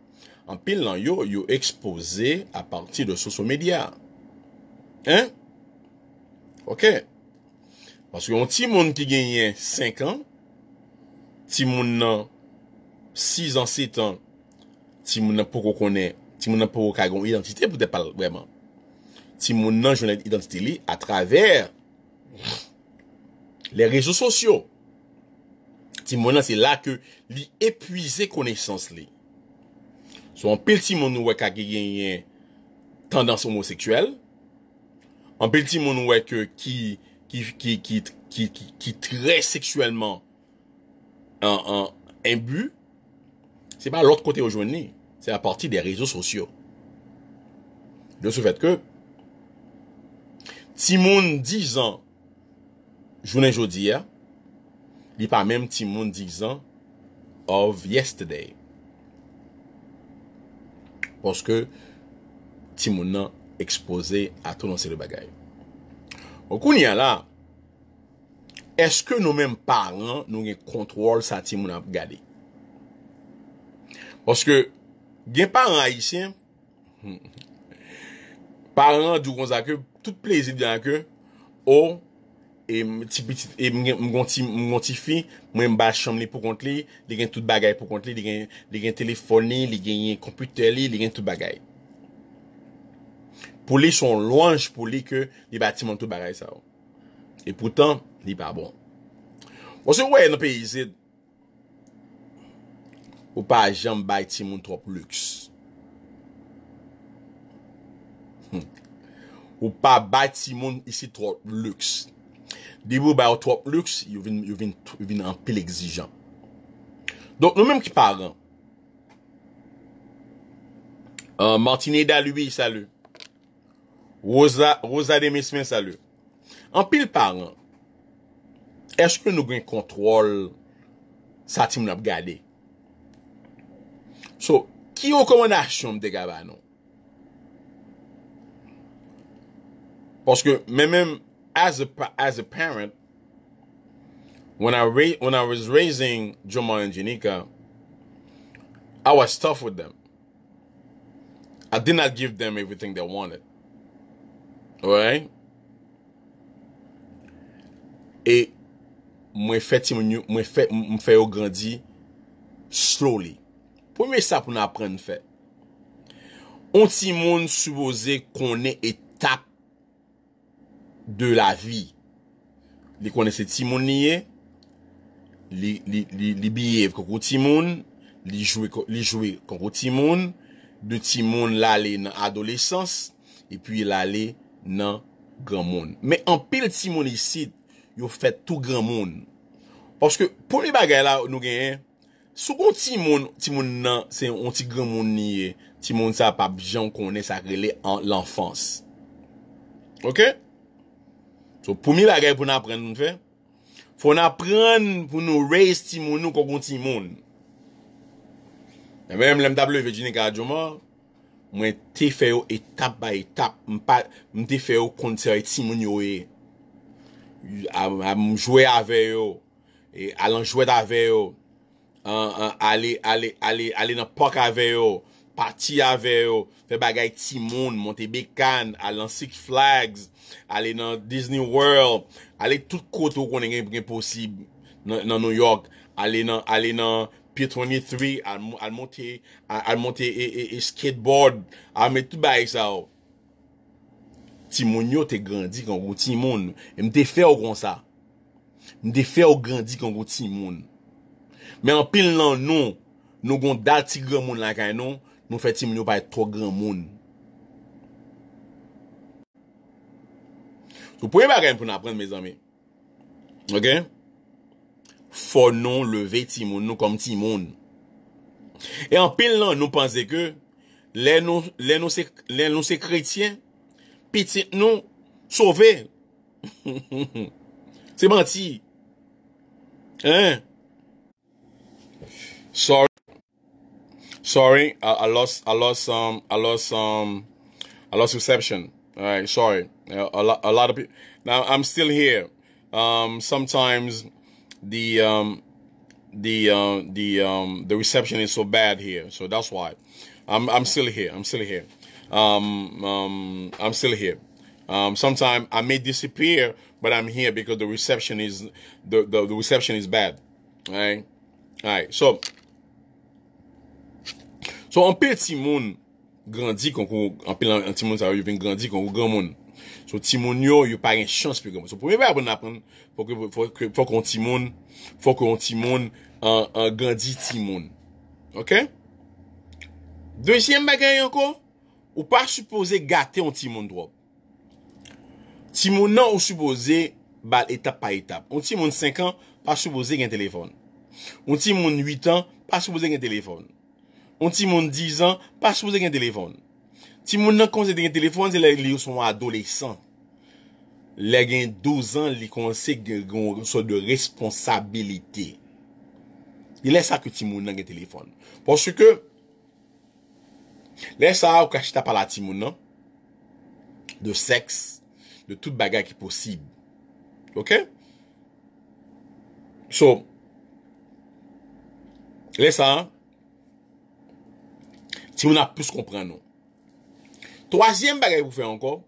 en pile là yo exposé à partir de social media hein OK. Parce que un petit monde qui gagne 5 ans, petit monde 6 ans, 7 ans, petit monde pour qu'on connaît, petit monde pour qu'on ait une identité, peut-être pas vraiment. Petit monde je n'ai identité à travers les réseaux sociaux. Petit monde c'est là que lui épuiser connaissance li. So, un petit monde qui a gagné tendance homosexuelle, un petit monde qui très sexuellement en imbu, c'est pas l'autre côté aujourd'hui, c'est à partir des réseaux sociaux. De ce fait que, Timon 10 ans, journée aujourd'hui, il n'est pas même Timon 10 ans of yesterday. Parce que Timon n'a exposé à tout lancer le bagaille. Au coup, là, est-ce que nous-mêmes parents, nous avons contrôle ça, si nous avons regardé? Parce que, les parents haïtiens, parents, du tout plaisir, bien que, oh, et petit et mon petit fille moi m'ba chambre pour compte lui il gagne toute bagaille pour compte lui il gagne téléphone il gagne computer il gagne toute bagaille pour lui son louange pour lui que les bâtiments tout bagaille ça et pourtant il pas bon on se ouais dans pays ici ou pas jambe bâti mon trop luxe ou pas bâti mon ici trop luxe. Dibou ba trop luxe, yo vin en pile exigeant. Donc nous même qui parents. Martineda lui salut. Rosa Demesmin salut. En pile parents. Est-ce que nous gain contrôle ça ti m'n'a regarder? So, qui recommandation de gaba non? Parce que même as a parent, when I was raising Joma and Janika, I was tough with them. I did not give them everything they wanted. Alright? Et m'fè yo grandi slowly. Premier ça pour nous apprendre fait. On ti moun supposé connaît étape de la vie. Li connaissent Timoun lié, li behave comme Timoun, li jouer comme Timoun, de Timoun l'aller dans adolescence et puis l'aller dans grand monde. Mais en pile Timoun ici, yo fait tout grand monde. Parce que pour les bagages là nous gagnons, sous gon Timoun nan c'est un petit grand monde lié. Timoun ça pas gens connaît ça relé en l'enfance. OK? So, pour mi la guerre pour nous apprendre nous faire, faut nous apprendre pour nous raise Timoun nous comme Timoun. Même l'MW Virginie Gadjoma, moi t'ai fait étape par étape, m'te fait au concert Timoun yo à jouer avec yo et allant jouer avec yo, aller dans parc avec yo, parti avec yo, faire bagaille Timoun, monter bécane, allant Six Flags, aller dans Disney World, aller tout côté où qu'on est possible dans New York, aller dans Pier 23, à monter et skateboard, à mettre tout bail ça. Timoun yo t'es grandi quand gros Timoun, et me fait au grand ça. Me fait au grandi quand gros Timoun. Mais en pile non nous gon dati grand monde la canon, nous fait Timoun pas trop grand monde. Vous pouvez pas pour nous apprendre, mes amis. OK? Faut non lever Timoun, nous comme Timoun. Et en pile, nous pensons que les nous c'est chrétiens, petit nous, sauver. C'est menti. Hein? Sorry, I lost reception. All right, sorry. A lot of people. Now I'm still here. Sometimes the reception is so bad here, so that's why. I'm still here. I'm still here. Sometimes I may disappear, but I'm here because the reception is the reception is bad. All right, all right. So on petit monde grandi qu'on en pile un petit monde ça yo vient grandi qu'on grand monde so Timoun yo yo pas une chance pour grand monde so premier pas bon apprendre faut qu'on Timoun en grandi Timoun. OK? Deuxième bagaille encore ou pas supposé gâter un Timoun trop. Timoun non ou supposé bal étape par étape. Un Timoun 5 ans pas supposé gain téléphone. Un Timoun 8 ans pas supposé gain téléphone. On Timoun 10 ans, pas supposé un téléphone. Timoun nan konse gen téléphone, c'est les sont adolescents. Les gen 12 ans, les konse gen sort de responsabilité. Il laisse ça que Timoun nan gen téléphone. Parce que laisse ça ou kachita par la Timoun nan de sexe, de toute bagarre qui possible. OK? So laisse ça si on a plus comprendre nous. Troisième bagage pour faire encore,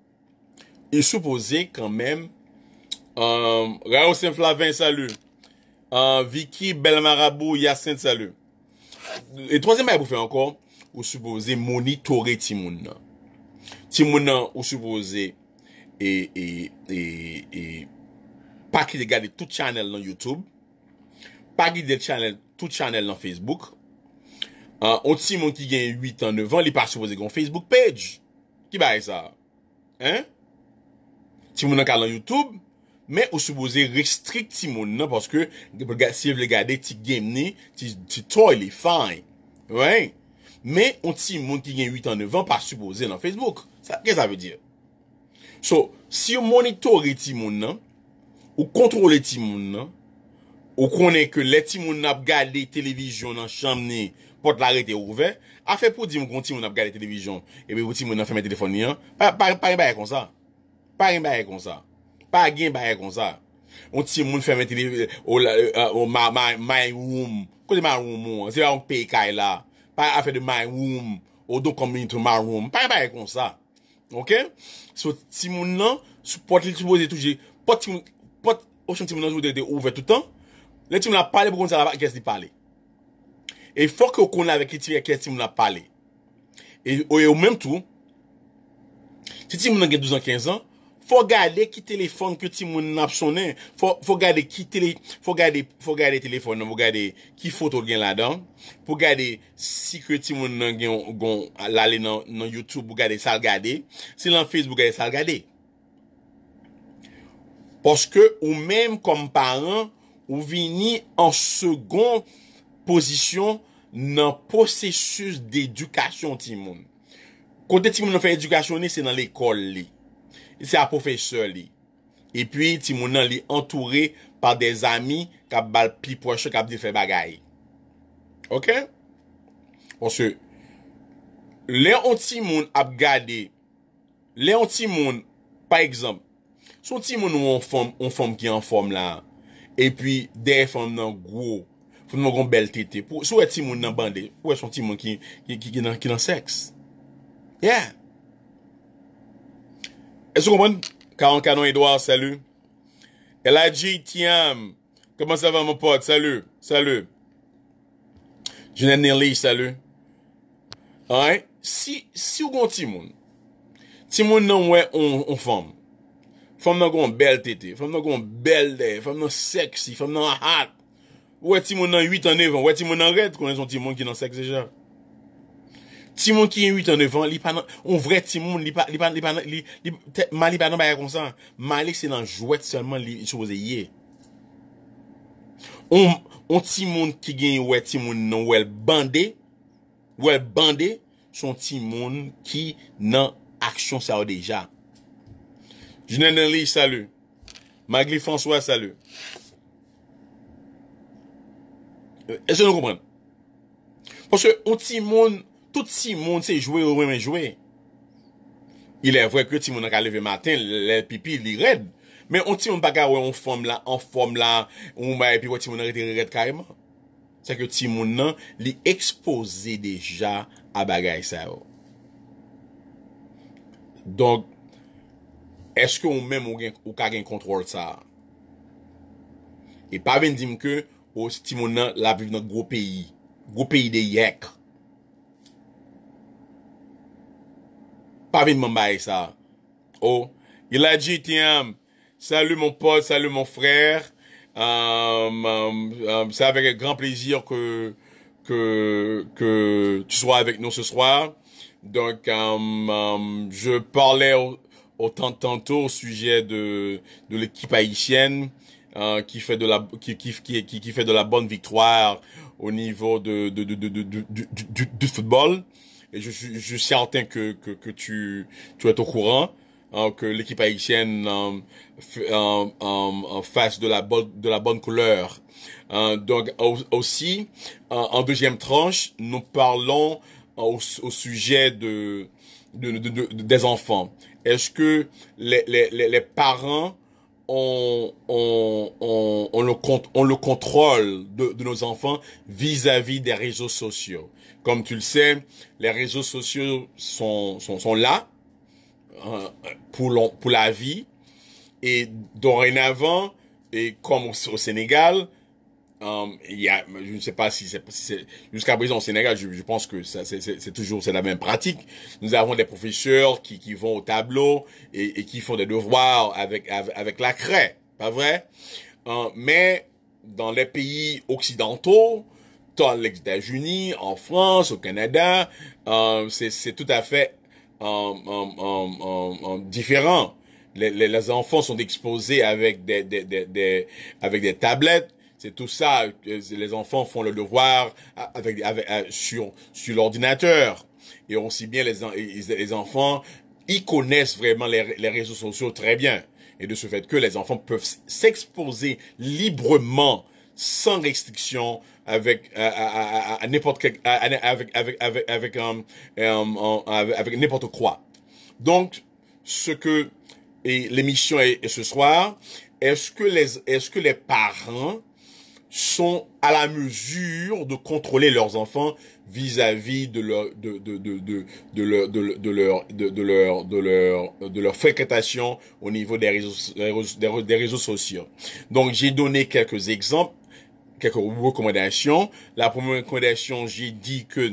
il supposait quand même Rao Saint-Flavin, salut. Vicky Belmarabou, Yacine, salut. Et troisième bail pour faire encore, vous supposez monitorer Timoun. Timoun, vous supposez pas qu'il regarde tout channel dans YouTube, pas qu'il regarde tout channel dans Facebook. On Timoun qui gagne 8 ans, 9 ans, il n'est pas supposé qu'on Facebook page. Qui bail ça? Hein? Timoun qui a dans YouTube. Mais vous supposez restrict Timoun parce que si vous regardez ti game ni, ti toy les fine. Ouais. Mais on Timoun qui gagne 8 ans 9 ans pas supposé dans Facebook. Ça qu'est-ce que ça veut dire? So, si vous monitorez Timoun, ou contrôlez Timoun, ou connaît que les Timoun n'a regardé télévision dans chambre ni, porte l'arrêt est ouvert, a fait pour dire qu'on Timoun n'a regardé télévision et ben vous Timoun n'a fait mes téléphones ni, pas rien comme ça. Pas rien comme ça. Pas gain bail comme ça. On ti moun ferme télé au my room. Côté my room, c'est un PK là. Pas affaire de my room ou donc coming to my room. Pas bail comme ça. OK? So ti moun nan supporte li supposé toujours porte au ti moun nan toujours de ouvert tout le temps. Les ti moun n'a parler pour qu'on ça qu'est-ce qu'il parler. Et faut que qu'on avec qui ti moun n'a parler. Et au même tout si ti moun nan gen 12 ans 15 ans faut garder qui téléphone que Timoun n'a sonné, faut garder qui télé, faut garder téléphone, faut garder qui photo gain là-dedans, pour garder si que Timoun n'a gon l'aller dans YouTube pour garder ça regarder, si dans Facebook garder ça regarder. Parce que ou même comme parent, ou vini en seconde position dans processus d'éducation Timoun. Côté Timoun fait éducationner c'est dans l'école. C'est un professeur li. Et puis Timoun nan li entouré par des amis qui bal pi proche qui de faire bagay. OK? Parce que les Timoun a regardé les Timoun par exemple, son Timoun on forme qui en forme là et puis des femmes nan gros, faut nous gon belle tété pour sou Timoun nan bandé, ou son Timoun qui dans sexe. Yeah. Est-ce que vous comprenez? Caron Canon Edouard, salut. Elle a dit, tiens, comment ça va mon pote? Salut, salut. Jeanette Nelly, salut. Alright? Si vous avez un Timoun non ouais on femme. Femme non gon belle tété, femme non gon belle dé, femme non sexy, femme non hot. Ouais Timoun non 8 ans 9 ans, ouais Timoun non red, connais son Timoun qui non sexe déjà. Timoun qui est 8 ans 9 ans, li pas on vrai Timoun, li pas non bail comme ça. Mali c'est dans jouet seulement li supposé yé. On Timoun qui gagne ouais Timoun non well bandé son Timoun qui nan action ça déjà. Jenelly salut. Magli François salut. Est-ce que vous comprenez? Parce que on Timoun tout Timoun c'est jouer ou même jouer. Il est vrai que Timoun a levé matin, les pipi il raide, mais on Timoun pas ouais on forme là, en forme là, on va et puis Timoun arrêter raide carrément. C'est que Timoun nan li exposé déjà à bagay ça. Donc est-ce que on même ou ka gen contrôle ça? Et pas venir dire que au Timoun nan la vivre dans gros pays de yek. Pas vite m'en bailler ça. Oh. Il a dit, tiens, salut mon pote, salut mon frère. C'est avec grand plaisir que tu sois avec nous ce soir. Donc, je parlais tantôt au sujet de l'équipe haïtienne, qui fait de la bonne victoire au niveau du football. Et je suis certain que tu es au courant que l'équipe haïtienne fasse de la bonne couleur. Donc aussi en deuxième tranche, nous parlons au sujet des enfants. Est-ce que les parents on le contrôle de nos enfants vis-à-vis des réseaux sociaux? Comme tu le sais, les réseaux sociaux sont là pour la vie. Et dorénavant, et comme au Sénégal, il y a, je ne sais pas si c'est jusqu'à présent au Sénégal, je pense que c'est toujours la même pratique. Nous avons des professeurs qui vont au tableau et qui font des devoirs avec la craie, pas vrai? Mais dans les pays occidentaux, dans les États-Unis, en France, au Canada, c'est tout à fait différent. Les enfants sont exposés avec des tablettes. C'est tout ça. Les enfants font le devoir sur l'ordinateur. Et aussi bien les enfants, ils connaissent vraiment les réseaux sociaux très bien. Et de ce fait que les enfants peuvent s'exposer librement, sans restriction, avec n'importe quoi. Donc, ce que l'émission est ce soir, est-ce que les parents sont à la mesure de contrôler leurs enfants vis-à-vis de leur fréquentation au niveau des réseaux sociaux. Donc j'ai donné quelques exemples, quelques recommandations. La première recommandation, j'ai dit que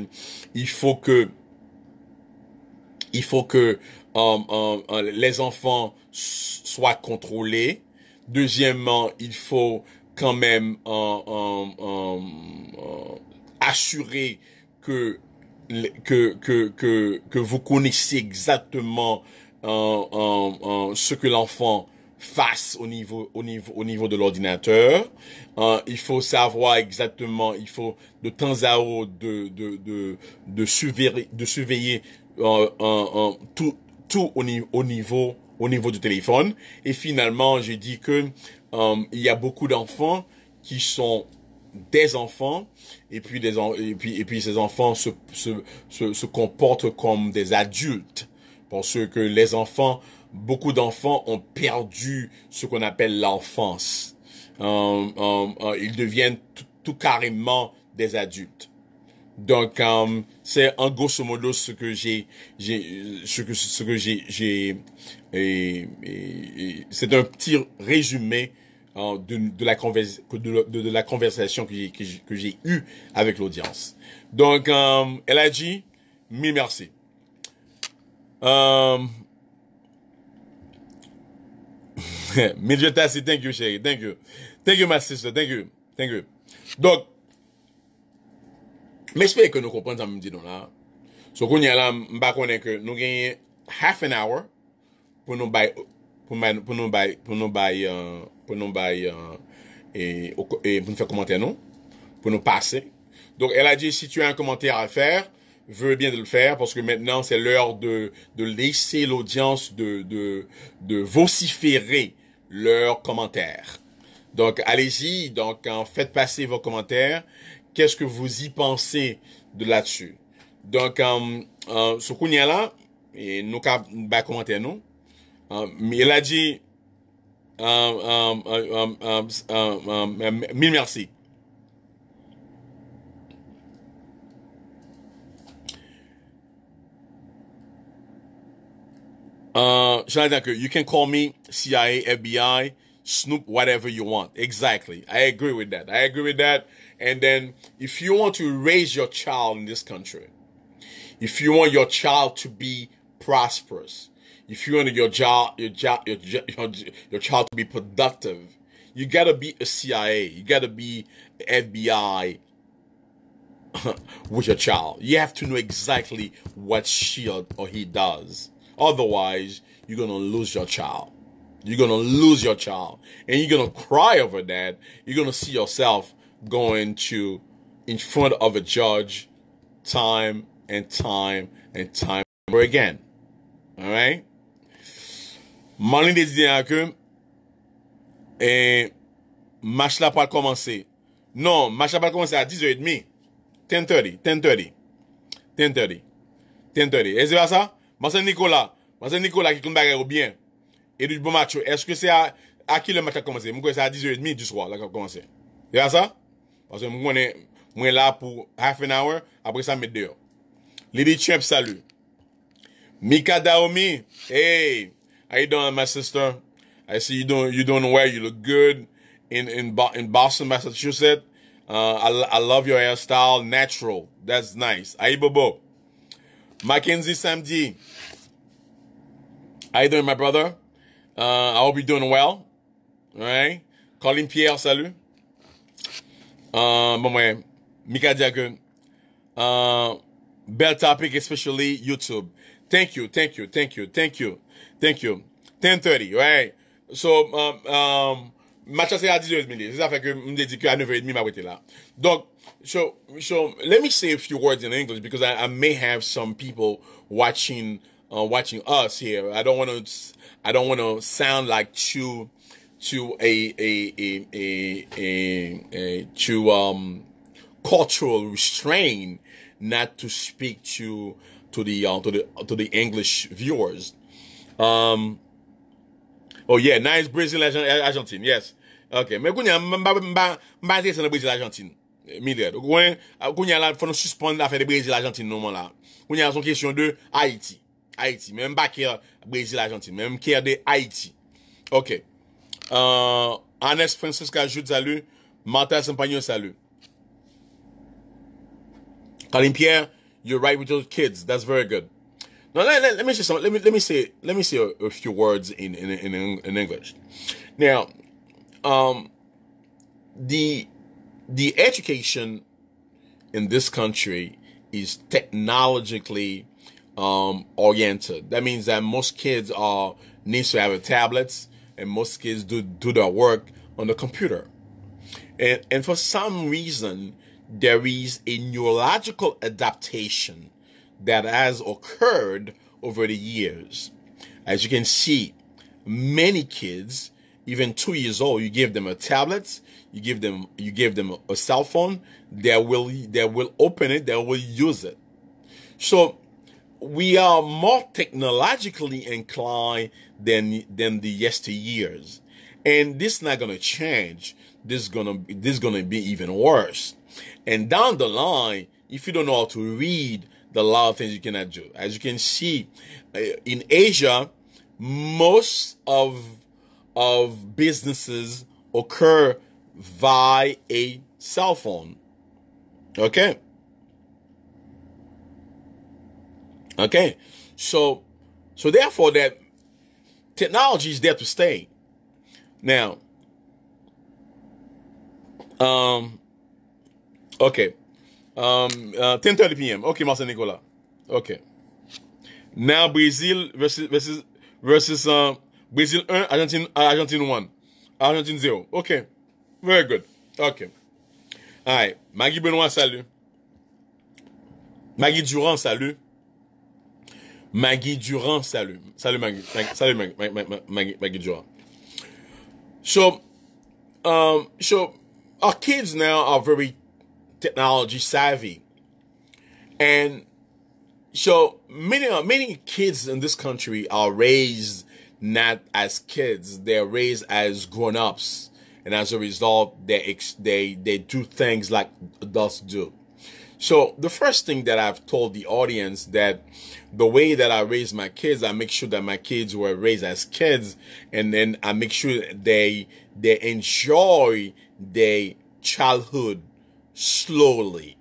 il faut que les enfants soient contrôlés. Deuxièmement, il faut quand même assurer que vous connaissez exactement ce que l'enfant fasse au niveau de l'ordinateur. Il faut savoir exactement, il faut de temps à autre surveiller tout au niveau du téléphone. Et finalement, j'ai dit que il y a beaucoup d'enfants qui sont des enfants et puis ces enfants se comportent comme des adultes, parce que beaucoup d'enfants ont perdu ce qu'on appelle l'enfance. Ils deviennent tout carrément des adultes. Donc c'est en grosso modo et c'est un petit résumé de la conversation que j'ai eue avec l'audience. Donc elle a dit mille merci. Mijotasi, thank you chérie, thank you ma sister, thank you. Donc j'espère que nous comprenons ça me dit donc là. So qu'on y a là, m'pas connaît que nous gagnons half an hour pour nous faire commenter non, pour nous passer. Donc elle a dit si tu as un commentaire à faire, veux bien de le faire parce que maintenant c'est l'heure de laisser l'audience de vociférer leurs commentaires. Donc allez-y, donc faites passer vos commentaires. Qu'est-ce que vous y pensez de là-dessus? Donc, ce qu'on y a là, et nous avons commenté, non? Mais il a dit, mille merci. J'entends que, you can call me CIA, FBI, Snoop, whatever you want. Exactly. I agree with that. And then if you want to raise your child in this country, if you want your child to be prosperous, if you want your child to be productive, you gotta be a CIA, you gotta be FBI with your child. You have to know exactly what she or he does. Otherwise, you're gonna lose your child. And you're gonna cry over that. You're gonna see yourself going to in front of a judge time and time again. All right? Malin Désir que et match là pas commencer. Non, match là pas commencer à 10h30. 10:30. Est-ce que c'est ça? Marcel Nicolas qui compte bagarre bien. Et du bon match, est-ce que c'est à qui le match a commencé? Moi c'est à 10h30 du soir là a commencé. C'est ça? Parce que moi là pour half an hour, après ça, me dehors. Lady Champ, salut. Mika Daomi, hey, how you doing, my sister? I see you're doing well. You look good in Boston, Massachusetts. I love your hairstyle, natural. That's nice. Aïe Bobo. Mackenzie Samedi. How you doing, my brother? I hope you're doing well. All right. Colin Pierre, salut. Bon, ouais. Mika Diagon. Bell topic, especially YouTube. Thank you, thank you, thank you, thank you, thank you. 10:30, right? So, match c'est à 10h30. C'est ça fait que je me dédique à 9h30, ma boîte est là. Donc, so, let me say a few words in English because I may have some people watching us here. I don't want to sound like too cultural restraint not to speak to the English viewers. Oh yeah, nice Brazil Argentine. Yes. Okay. Mais kounya mba c'est le Brésil Argentine. Milliard. Kounya là faut nous suspendre l'affaire de Brésil Argentine moment là. Kounya son question de Haïti, même pas care Brésil Argentine, même care de Haïti. OK. Anes Francisca Jude salut, Martin Sampagnon salut. Colin Pierre, you're right with your kids. That's very good. Now let me say something. Let me say a few words in English. Now, the education in this country is technologically oriented. That means that most kids need to have a tablets, and most kids do their work on the computer. And for some reason, there is a neurological adaptation that has occurred over the years. As you can see, many kids, even 2 years old, you give them a tablet, you give them a cell phone, they will open it, they will use it. So we are more technologically inclined than the yesteryears. And this is not gonna change. This is gonna be even worse. And down the line, if you don't know how to read, there are a lot of things you cannot do. As you can see, in Asia, most of businesses occur via a cell phone. Okay. So therefore, that technology is there to stay. Now, okay. 10:30 p.m. Okay, Marcel Nicolas. Okay. Now Brazil versus Brazil 1, Argentine 1. Argentine 0. Okay. Very good. Okay. All right. Maggie Benoit, salut. Maggie Durand, salut. Maggie Durand, salut. Salut Maggie. Maggie Durand. So our kids now are very technology savvy, and so many kids in this country are raised not as kids; they're raised as grown-ups, and as a result, they do things like adults do. So the first thing that I've told the audience that the way that I raise my kids, I make sure that my kids were raised as kids, and then I make sure they enjoy their childhood slowly,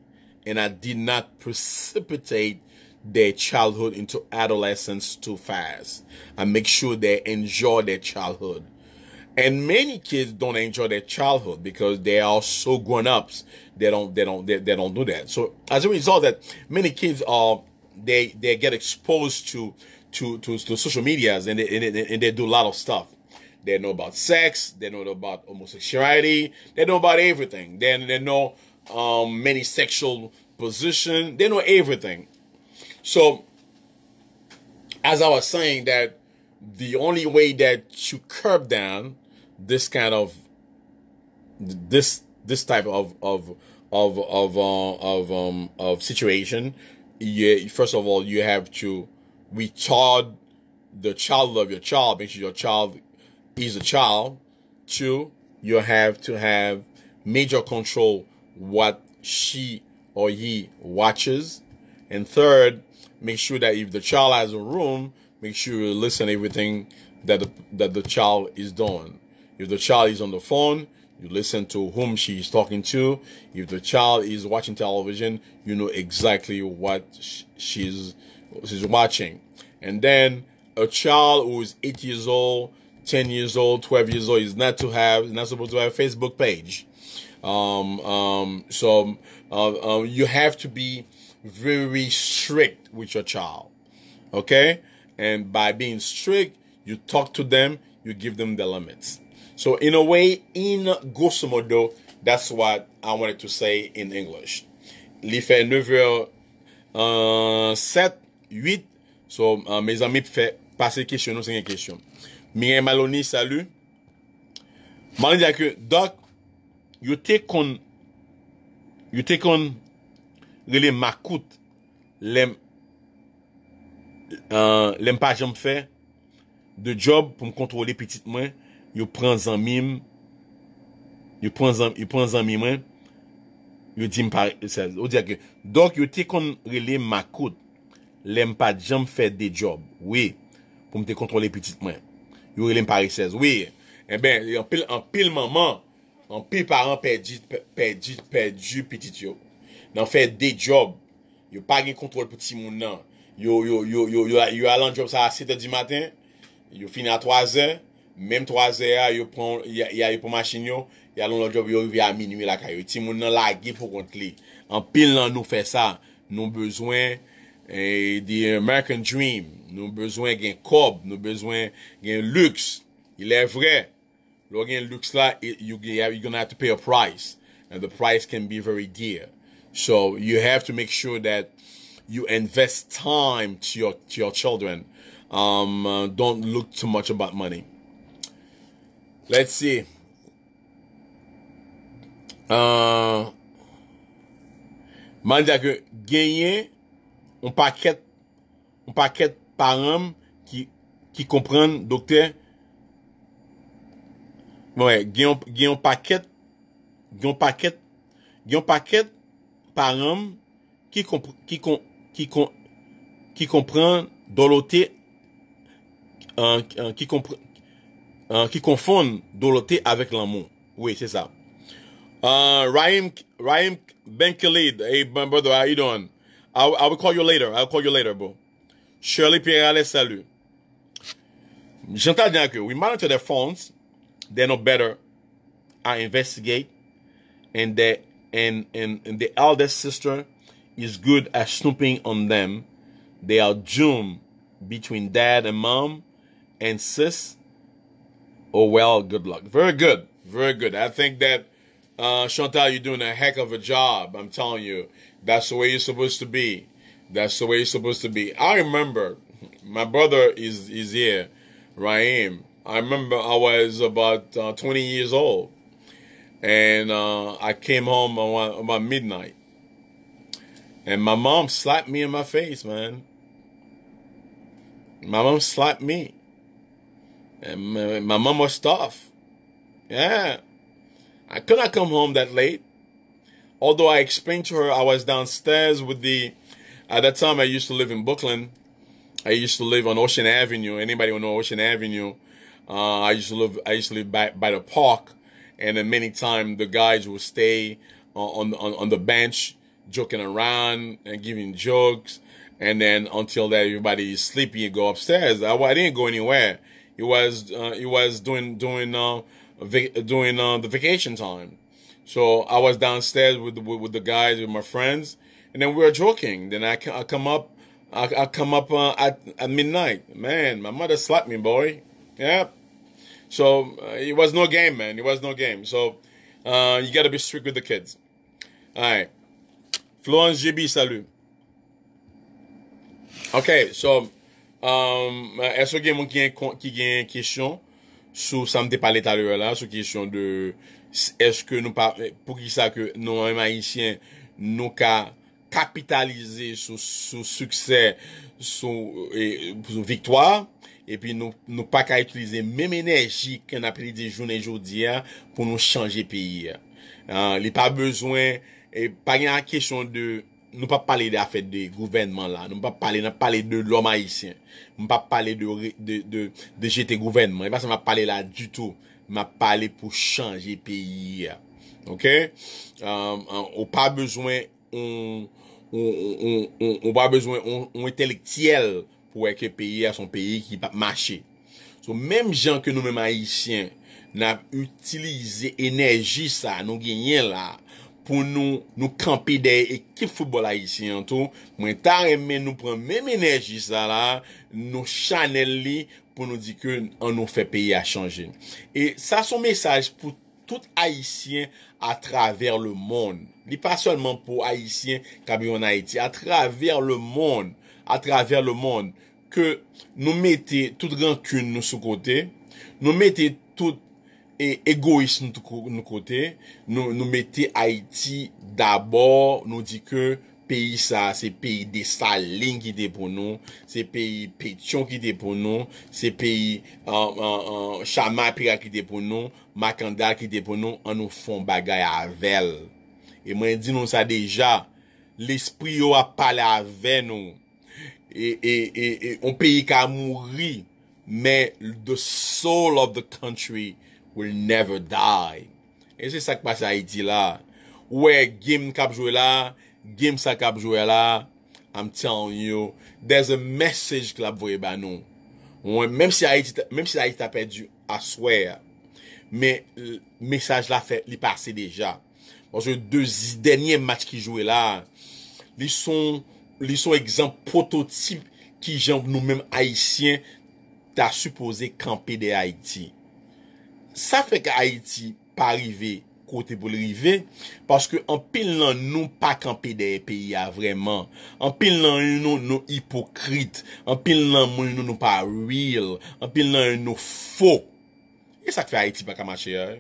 and I did not precipitate their childhood into adolescence too fast. I make sure they enjoy their childhood. And many kids don't enjoy their childhood because they are so grown-ups. They don't do that. So as a result that many kids are they get exposed to social medias, and they do a lot of stuff. They know about sex, they know about homosexuality, they know about everything. They know many sexual position. They know everything. So, as I was saying, that the only way that you curb down this kind of this type of situation, first of all, you have to retard the child of your child. Make sure your child is a child. Two, you have to have major control what she or he watches. And third, make sure that if the child has a room, make sure you listen to everything that the child is doing. If the child is on the phone, you listen to whom she is talking to. If the child is watching television, you know exactly what she's watching. And then a child who is 8 years old, 10 years old, 12 years old is not supposed to have a Facebook page. You have to be very strict with your child, okay? And by being strict, you talk to them, you give them the limits. So in a way, in grosso modo, that's what I wanted to say in English. Il fait 9h07, 8. So, mes amis, fait passer question, nous, c'est une question. Mireille Maloney, salut. Maloney dit que, Doc, you take on, really, ma coûte, l'aime pas, j'aime faire de job pour me contrôler petitement. You prends en mime, you dit par, que, donc, you take on, really, ma coûte. L'aime pas jamais faire des jobs. Oui. Pour me te contrôler petitement. Yo l'aime paresseuse. Oui. Eh ben, en pile maman, en pile parent perdu petit yo. N'en fait des jobs. Yo pas gain contrôle petit moun nan. Yo allant job ça à 7h du matin. Yo fini à 3h, même 3h yo prend yo pour machine yo, y allons l'autre job yo arrive à minuit la caillou. Petit moun nan lagué pour contre li. En pile nan nous fait ça, nous besoin et the American Dream, nous besoin d'un cob, nous besoin d'un luxe. Il est vrai. Lo gain luxe là, you're gonna have to pay a price, and the price can be very dear. So you have to make sure that you invest time to your children. Don't look too much about money. Let's see. Manda que gagner un paquet parents qui comprennent, docteur. Ouais, un paquet parents qui comprennent doloté, qui confondent doloté avec l'amour. Oui, c'est ça. Raim Benkelid, hey my brother, how you doing? I will call you later. I'll call you later, bro. Shirley Pierre, salut. J'entends bien que we monitor their phones. They know better. I investigate, and the eldest sister is good at snooping on them. They are doomed between dad and mom, and sis. Oh well, good luck. Very good, very good. I think that. Chantal, you're doing a heck of a job. I'm telling you, that's the way you're supposed to be. That's the way you're supposed to be. I remember, my brother is here, Raheem. I remember I was about 20 years old, and I came home about midnight, and my mom slapped me in my face, man. My mom slapped me, and my mom was tough. Yeah. I could not come home that late. Although I explained to her I was downstairs with the... At that time, I used to live in Brooklyn. I used to live on Ocean Avenue. Anybody who knows Ocean Avenue? I used to live by the park. And then many times, the guys would stay on the bench, joking around and giving jokes. And then until that everybody is sleepy, you go upstairs. I didn't go anywhere. It was during the vacation time. So I was downstairs with the guys, with my friends, and then we were joking. Then I come up at midnight. Man, my mother slapped me, boy. Yeah. So it was no game, man. It was no game. So you got to be strict with the kids. All right. Florence GB, salut. Okay, so est-ce que quelqu'un qui a une question? Sous ça me parlait tout à l'heure là sur question de est-ce que nous pas pour qui ça que nous haïtiens nous ca capitaliser sur succès sur victoire et puis nous pas qu'à utiliser même énergie qu'on a pris des journées aujourd'hui pour nous changer pays. Il pas besoin et pas une question de nous pas parler d'affaires de gouvernement là, nous pas parler, nous parler de l'homme haïtien, nous pas parler de jeter gouvernement, et pas ça m'a parler là du tout, m'a parler pour changer pays. OK? On pas besoin on pas besoin on intellectuel pour que pays à son pays qui va marcher. So, même gens que nous-mêmes haïtiens n'a utilisé énergie ça nous gagner là pour nous camper des équipes football haïtien tout moins tard mais nous prend même énergie ça là nous channel pour nous dire que on nous fait pays à changer et ça son message pour tout haïtien à travers le monde. Il pas seulement pour haïtien qui en Haïti, à travers le monde que nous mettez toute rancune nous sous côté, nous mettez tout égoïsme nous côté, nous mettez Haïti d'abord, nous dit que pays ça c'est pays Dessalines qui était pour nous, c'est pays Pétion qui était pour nous, c'est pays Chama Pira qui était pour nous, Macandal qui était pour nous, on nous font bagaille avec. Et moi dis nous ça déjà, l'esprit a parlé avec nous. Et on pays qui a mouru, mais the soul of the country will never die. Et c'est ça qui passe à Haïti là. Ouais, game cap joué là, game ça cap joué là, I'm telling you, there's a message que la voyez bah non. Ouais, même si Haïti a perdu, I swear, mais le message là fait, il passé déjà. Parce que deux derniers matchs qui jouaient là, ils sont exemple prototype qui nous-mêmes haïtiens t'a supposé camper de Haïti. Ça fait que Haïti pas arrivé côté pour l'arriver parce que en pile là nous pas camper des pays à vraiment. En pile là nous hypocrites, en pile là nous pas real, en pile là nous faux. Et ça fait Haïti pas qu'à marcher. Hein?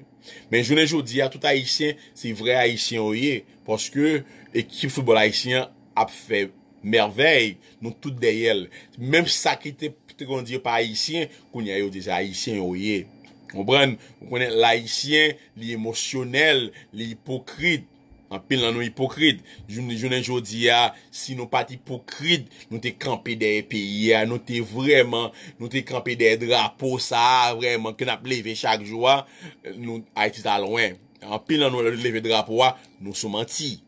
Mais je ne dis à tout haïtien, c'est vrai haïtien oyé parce que équipe football haïtien a fait merveille, nous tous derrière. Même ça qui était qu'on dit pas haïtien, qu'on y a eu des haïtiens oyé. Comprendre, on connaît l'haïtien, l'émotionnel, l'hypocrite. En pile dans nos hypocrites. Je ne jodi a, si nous pas hypocrites, nous t'es campé des pays, nous t'es campé des drapeaux, ça, vraiment, que n'a levé chaque jour, nous, Haïti à loin. En pile dans nous, levé drapeau, nous sous menti.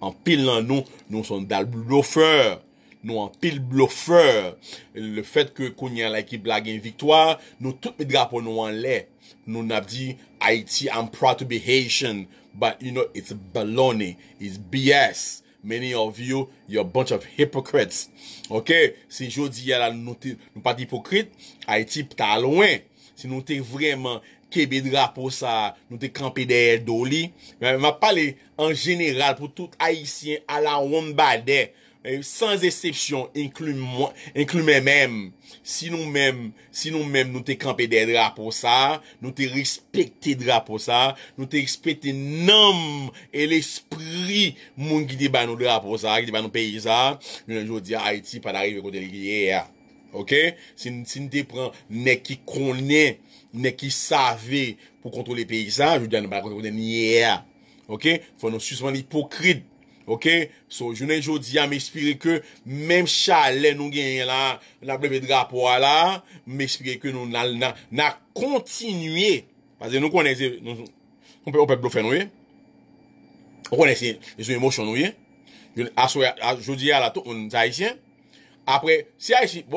En pile dans nous, nous sommes dans le bluffeur. Nous en pile bluffeur. Le fait que qu'on y a l'équipe blague une victoire, nous tous les drapeaux nous en l'air. Nous n'a dit, Haïti, I'm proud to be Haitian. But you know, it's baloney. It's BS. Many of you, you're a bunch of hypocrites. OK? Si je dis, là, nous pas d'hypocrite, Haïti, t'as loin. Si nous t'es vraiment, Québec drapeau ça, nous t'es campé derrière Dolly. Mais m'a parlé en général pour tout Haïtien à la Wombade. Sans exception, inclut même, si nous-mêmes, nous t'es campé des drapeaux ça, nous t'es respecté drapeaux ça, nous t'es respecté nom et l'esprit, monde qui débat nos drapeaux ça, qui débat nos pays ça, nous dis Haïti, pas d'arriver côté de l'hier. OK? Si nous t'es prend, n'est qui connaît, n'est qui savait pour contrôler les pays ça, je dis, nous pas côté de l'hier. OK? Faut nous suspendre hypocrite. OK? So, je ne jodi à m'expliquer que, même chalet nous gagnons là, n'a blevé drapeau là, m'expliquer que nous n'a continué. Parce que nous connaissons, on peut bluffer nous, on connaissait les émotions nous, je dis à la tout, on est haïtien. Après, si Haïti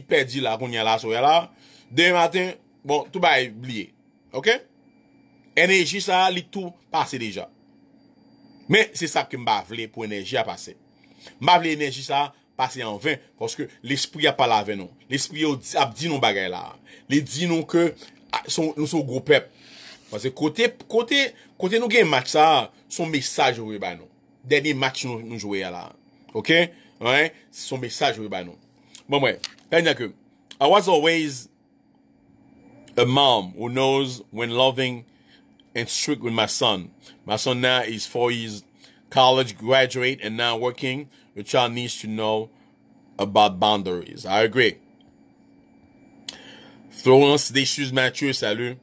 perdu là, qu'on y a la soirée là, demain matin, bon, tout va être oublié. OK? Énergie ça, tout passé déjà. Mais c'est ça que m'bavle pour énergie à passer. M'bavle énergie ça passer en vain parce que l'esprit a parlé avec nous. L'esprit a dit nous bagaille là. Il dit nous que nous sommes gros peuple. Parce que côté nous gagne match ça, son message oui ba nous. Dernier match nous jouer là. OK? Ouais, son message oui ba nous. Bon ouais, pendant que I was always a mom who knows when loving and strict with my son. My son now is 4 years college graduate and now working. Your child needs to know about boundaries. I agree. Florence Deschus Mathieu, salut.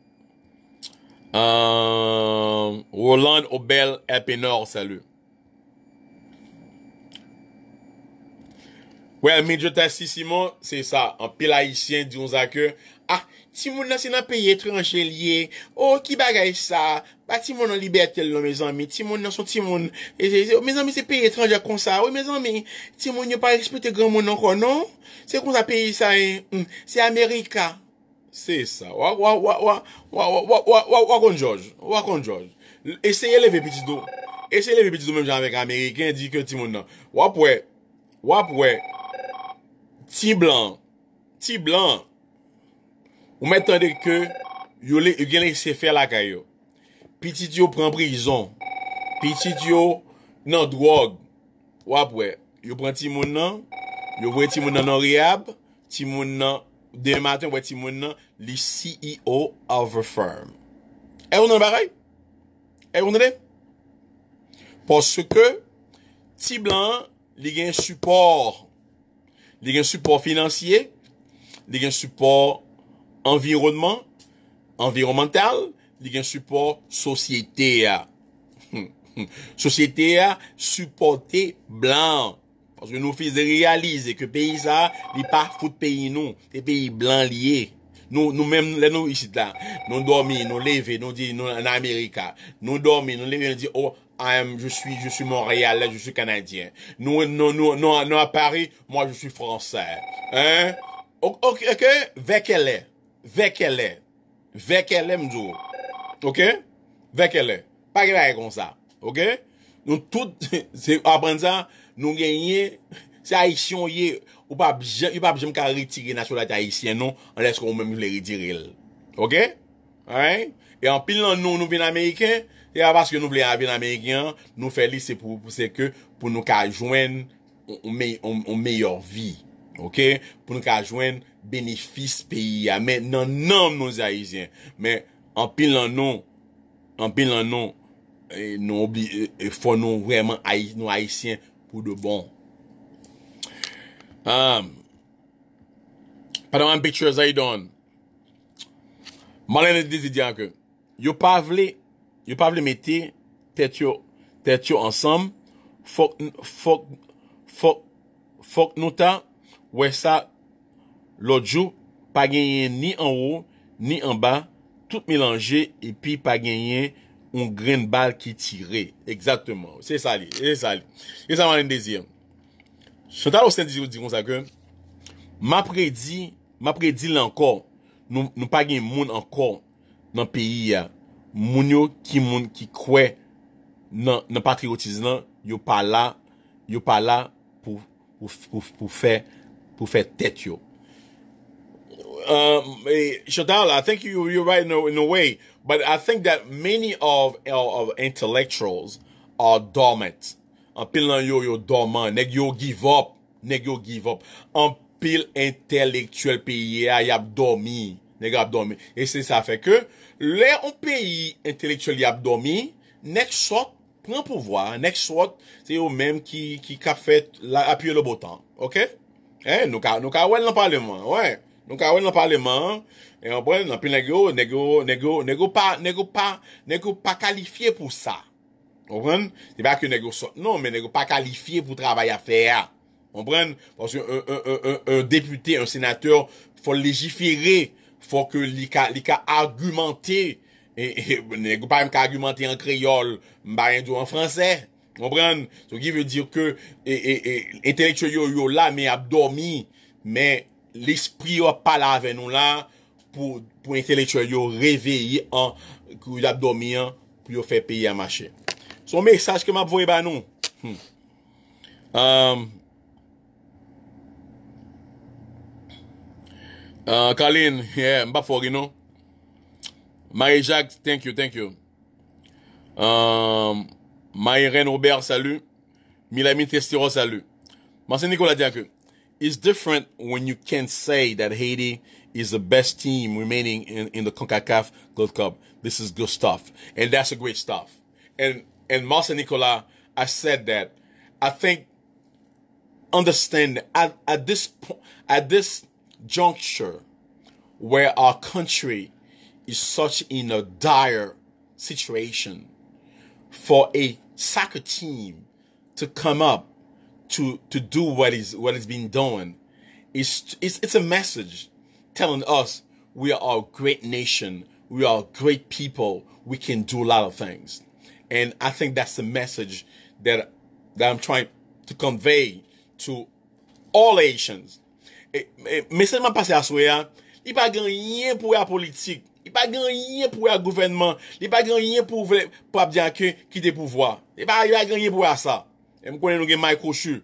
Roland Aubel Epinor, salut. Ouais, mais je t'assis, Simon, c'est ça. En pile haïtien, disons ça que, ah, si vous n'avez pas payé étranger lié, oh, qui bagaille ça, pas si mon en liberté, non, mes amis, si mon, non, son timon, mes amis, c'est pays étranger comme ça, oui, mes amis, si mon, n'a pas respecté grand monde encore, non? C'est qu'on a payé ça, c'est américain. C'est ça. Wa, George. Essayez lever petit dos. Essayez lever petit dos même genre avec américain, dit que timon, non. Wapoué. Ti blanc. Ou m'attendez que, yo gène se faire la caillou. Petit yo prend prison. Petit yo, nan drogue. Wapoué. Yo prend ti moun nan. Yo vwe ti moun nan nan rehab. Ti moun nan. Demain matin, ouais, Timon, le CEO of a firm. Et on a pareil? Et on a des? Parce que, ti blanc, il y a un support. Il y a un support financier. Il y a un support environnemental. Il y a un support société. Société a supporté blanc. Parce que nous faisons réaliser que pays ça, il n'est pas foutre pays nous, c'est pays blancs liés. Nous-mêmes, nous ici là, nous dormons, nous levons, nous disons, nous en Amérique, nous dormons, nous levons, nous disons, oh, je suis Montréalais, je suis Canadien. Nous à Paris, moi je suis Français. Hein? Ok? Vekele m'dou. Ok? Vekele. Pas grave comme ça. Ok? Nous tous, c'est apprendre ça. Nous gagnons, c'est haïtien, ou pas, il pas besoin de retirer la nationalité haïtienne, non, on laisse qu'on même les retirer. Ok? Hein? Et en pile, nous venons américains, et parce que nous voulons venir américains, nous faisons, c'est pour nous joindre une meilleure vie. Ok? Pour nous joindre bénéfice pays, mais non, nos haïtiens. Mais en pile, nous oublions, faut nous vraiment, nous haïtiens, de bon. Pendant un pictures I donne. Malin dit dire que yo pas vle mettre tête yo ensemble, faut nous ta ouais ça l'autre jour pas gagner ni en haut ni en bas, tout mélanger et puis pas gagner un grain de balle qui tirait. Exactement. C'est ça. Et ça m'a un désir. Chantal Austin dit comme ça que, m'a prédit là encore, nous pas gagne monde encore dans le pays, moun qui croit dans patriotisme, yo pas là pour faire tête yo. Chantal, I think you're right in a way, but I think that many of intellectuals are dormant. En pile nan yo dormant, nèg yo give up. En pile intellectuel pays a y abdomi, nèg abdomi. Et c'est ça fait que les on pays intellectuel y abdomi, nèg sort prend pouvoir, nèg sort c'est eux même qui a fait appuyer le bouton. OK? Hein, nous ka ouais dans parlement, ouais. Donc, à le parlement, et on prend, on peut négo pas qualifié pour ça. On prend, c'est pas que négo soit, non, mais négo pas qualifié pour travail à faire. On prend, parce que un député, un sénateur, faut légiférer, faut que l'ICA argumenter, et négo pas même argumenter en créole, m'ba rien en français. On prend, ce qui veut dire que, intellectuel yo là, mais abdormi, mais, l'esprit a pas là avec nous là pour intellectuel réveiller en l'abdomen pour faire payer à marché. Son message que m'a envoyé ba nous. Colin, yeah, m'pas for you know. Marie-Jacques, thank you. Marie-Reine Robert, salut. Milamine Testero, salut. Marcel Nicolas dit que it's different when you can say that Haiti is the best team remaining in the CONCACAF Gold Cup. This is good stuff. And that's a great stuff. And Marcel Nicolas, I said that. I think, understand at this juncture where our country is such in a dire situation for a soccer team to come up to do what is being done. It's a message telling us we are a great nation. We are a great people. We can do a lot of things. And I think that's the message that I'm trying to convey to all Haitians. Mais seulement parce que soya, il pas grand rien pour la politique, il pas grand rien pour le gouvernement, il pas grand rien pour dire que qui des pouvoir. Il pas grand rien pour ça. Et me connais nous gain Michael Chu.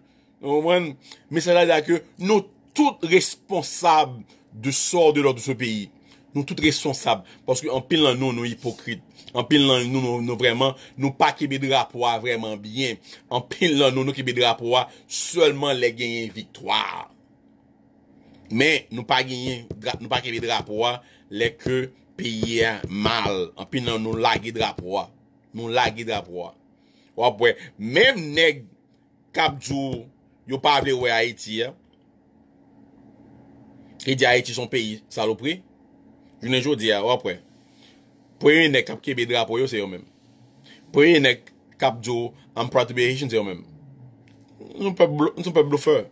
Mais cela dire que nous tous responsables du sort de l'ordre de ce pays. Nous tous responsables parce que en pile nous hypocrites. En pile nous vraiment nous pas qui drapeau vraiment bien. En pile nous qui drapeau seulement les gagnants victoire. Mais nous pas gagner nous pas qui drapeau les que pays mal. En pile nous laguer drapeau. Nous laguer drapeau. Ouais, même nèg cap djou yo pas vle wè Haïti. Et dit Haïti son pays saloperie. Je ne jodi a après. Premier nèg cap kebe drapeau yo c'est eux même. Premier nèg cap djou am proud to be Haitian c'est eux même. Nous sommes pas bluffeurs.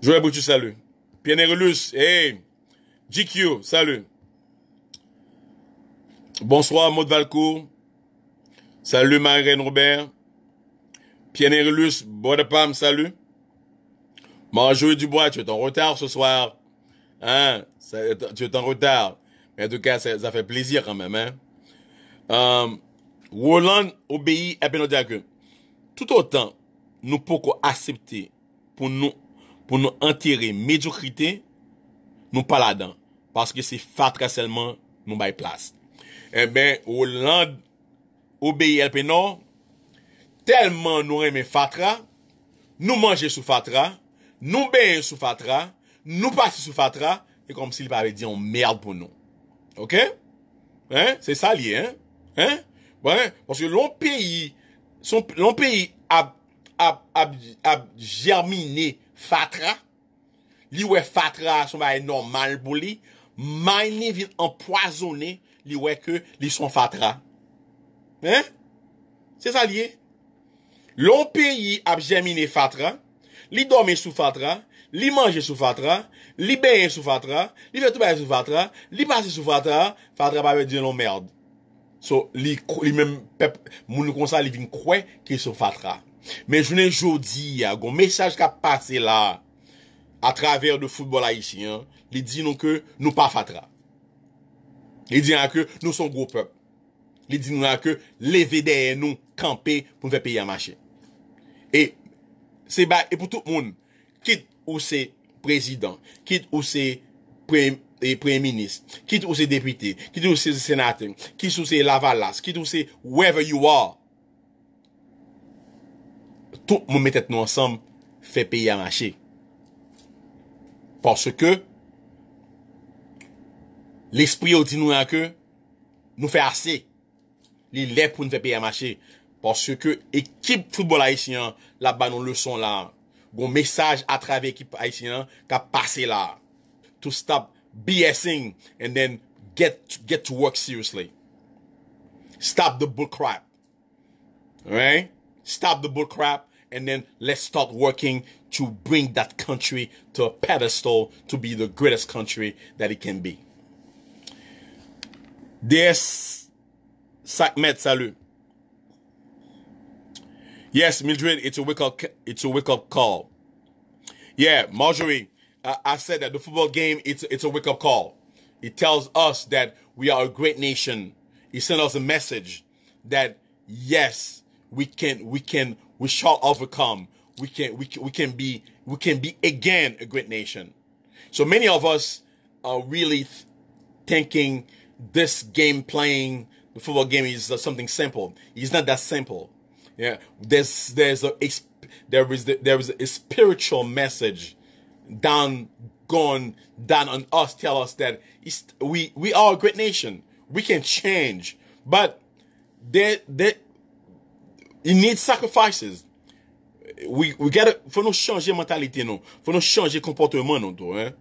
Joël Boutu salut. Pierre Relus, hey. GQ salut. Bonsoir Maud Valcourt. Salut Marie-Reine Robert. Pierre Relus, Bodepam, salut. Marjorie Dubois, tu es en retard ce soir. Hein? Tu es en retard. Mais en tout cas, ça fait plaisir quand même, hein. Roland obéit à Benodiaque. Tout autant, nous pouvons accepter pour nous enterrer médiocrité, nous pas là-dedans. Parce que c'est fatra seulement, nous by place. Eh ben, Roland, obéir LP non, tellement nous aimons Fatra, nous mangeons sous Fatra, nous baignons sous Fatra, nous passons sous Fatra, et comme s'il avait dit on merde pour nous. Ok? Hein? C'est ça lié, hein? Hein? Ouais, parce que l'on pays a germiné Fatra, li ouais Fatra, son bail normal pour lui, miné vient empoisonné, li ouais que li son Fatra. Hein? C'est ça lié. L'on pays a germiné Fatra, li dormait sous Fatra, li mangeait sous Fatra, li baignait sous Fatra, li fait tout bail sous Fatra, li passait sous Fatra, Fatra pas veut dire non merde. So, li même peuple moun comme ça li vinn croire que sous Fatra. Mais journée jodi a gon message qu'a passé là à travers le football haïtien, li dit nous que nous pas Fatra. Il dit que nous sommes gros peuple. Il dit nous que lever derrière nous, camper pour faire payer à marché. Et c'est pour tout le monde, quitte ou c'est président, quitte ou c'est premier ministre, quitte ou c'est député, quitte ou c'est sénateur, quitte ou c'est lavalas, quitte ou c'est wherever you are. Tout le monde mettait nous ensemble, fait payer à marché. Parce que l'esprit dit nous que nous fait assez. Il est pour nous faire payer à marché. Parce que l'équipe football haïtien, là-bas, nous leçon là. Bon message à travers l'équipe haïtienne qui a passé là. To stop BSing and then get to work seriously. Stop the bull crap. Right? Stop the bull crap and then let's start working to bring that country to a pedestal to be the greatest country that it can be. This. Sakmet, salut. Yes, Mildred, it's a wake up call. Yeah, Marjorie, I said that the football game, it's a wake up call. It tells us that we are a great nation. It sent us a message that yes, we shall overcome. We can be again a great nation. So many of us are really thinking this game playing. The football game is something simple. It's not that simple. Yeah, there is a spiritual message gone down on us. Tell us that we are a great nation. We can change, but it needs sacrifices. We gotta faut nous changer mentalité non. Faut nous changer comportement non tout hein.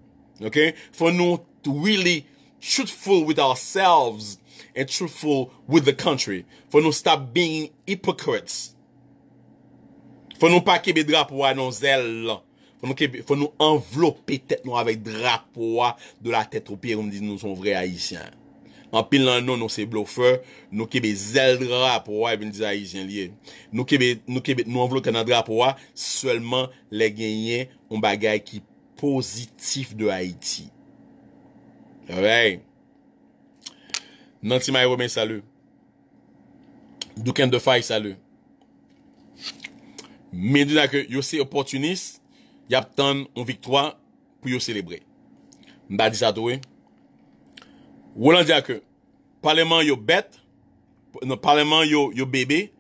Okay? Faut nous to really truthful with ourselves. And truthful with the country. For no stop being hypocrites. Faut nous pas qu'il y ait drapeau à nos ailes. Faut nous envelopper tête nous avec drapeau de la tête aux pieds, on dit nous sommes vrais haïtiens. En pile là non, nous c'est bluffeur, nous qui be zèle drapeau et ben dire haïtien lié. Nous envelopper dans drapeau seulement les gagnants on bagaille qui positif de Haïti. Ouais. Nanti Maïro, mais salut. Douken de Faye, salut. Mais dis-là que yo c'est opportuniste, y a obtenu une victoire pour yo célébrer. M'a dit ça toi. Roland dit que parlement yo bête, non parlement yo bébé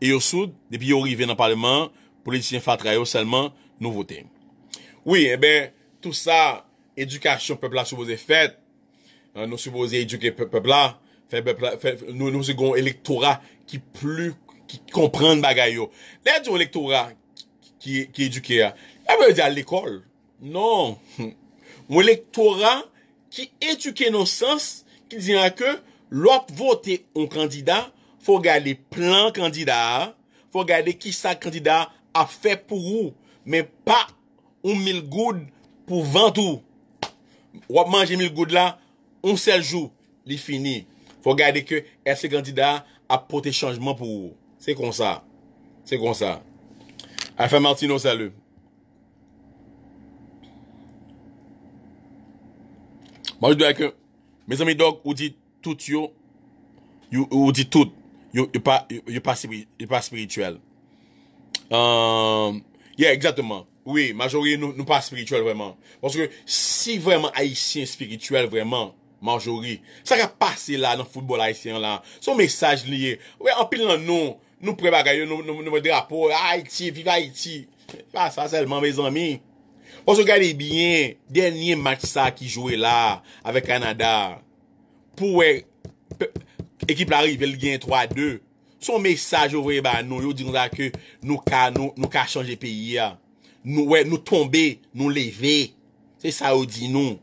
et yo soud depuis yo arrivé dans parlement, politicien fatra yo seulement nous voter. Oui, eh ben tout ça éducation peuple là supposé faire. Nous supposé éduquer peuple là, faire nous second électorat qui plus qui comprendre bagay yo. Là du électorat qui éduqué là. Ça veut dire à l'école. Non. Mon électorat qui éduqué nos sens, qui dit que l'op voter un candidat, faut garder plein candidat, faut garder qui ça candidat a fait pour vous, mais pas 1000 goudes pour 20 tout. Ou à manger 1000 goudes là, un seul jour, il finit. Faut garder que est-ce candidat a porté changement pour vous. C'est comme ça. C'est comme ça. Alpha Martino, salut. Moi, je dois que mes amis, donc, vous dites tout, vous dites tout, vous pas spirituel. Yeah, exactement. Oui, majorité, nous pas spirituel vraiment. Parce que si vraiment haïtien spirituel vraiment, majorité, ça va passer là, dans le football haïtien là, son message lié. Ouais, en pile, nous préparons, nous drapeau, Haïti, vive Haïti. Pas ça seulement, mes amis. On se regarde bien, dernier match ça qui jouait là, avec Canada. Pour équipe arrive, elle gagne 3-2. Son message, vous voyez, bah, nous, disons là que nous, changer pays, nous tomber, nous lever. C'est ça, vous dit nous.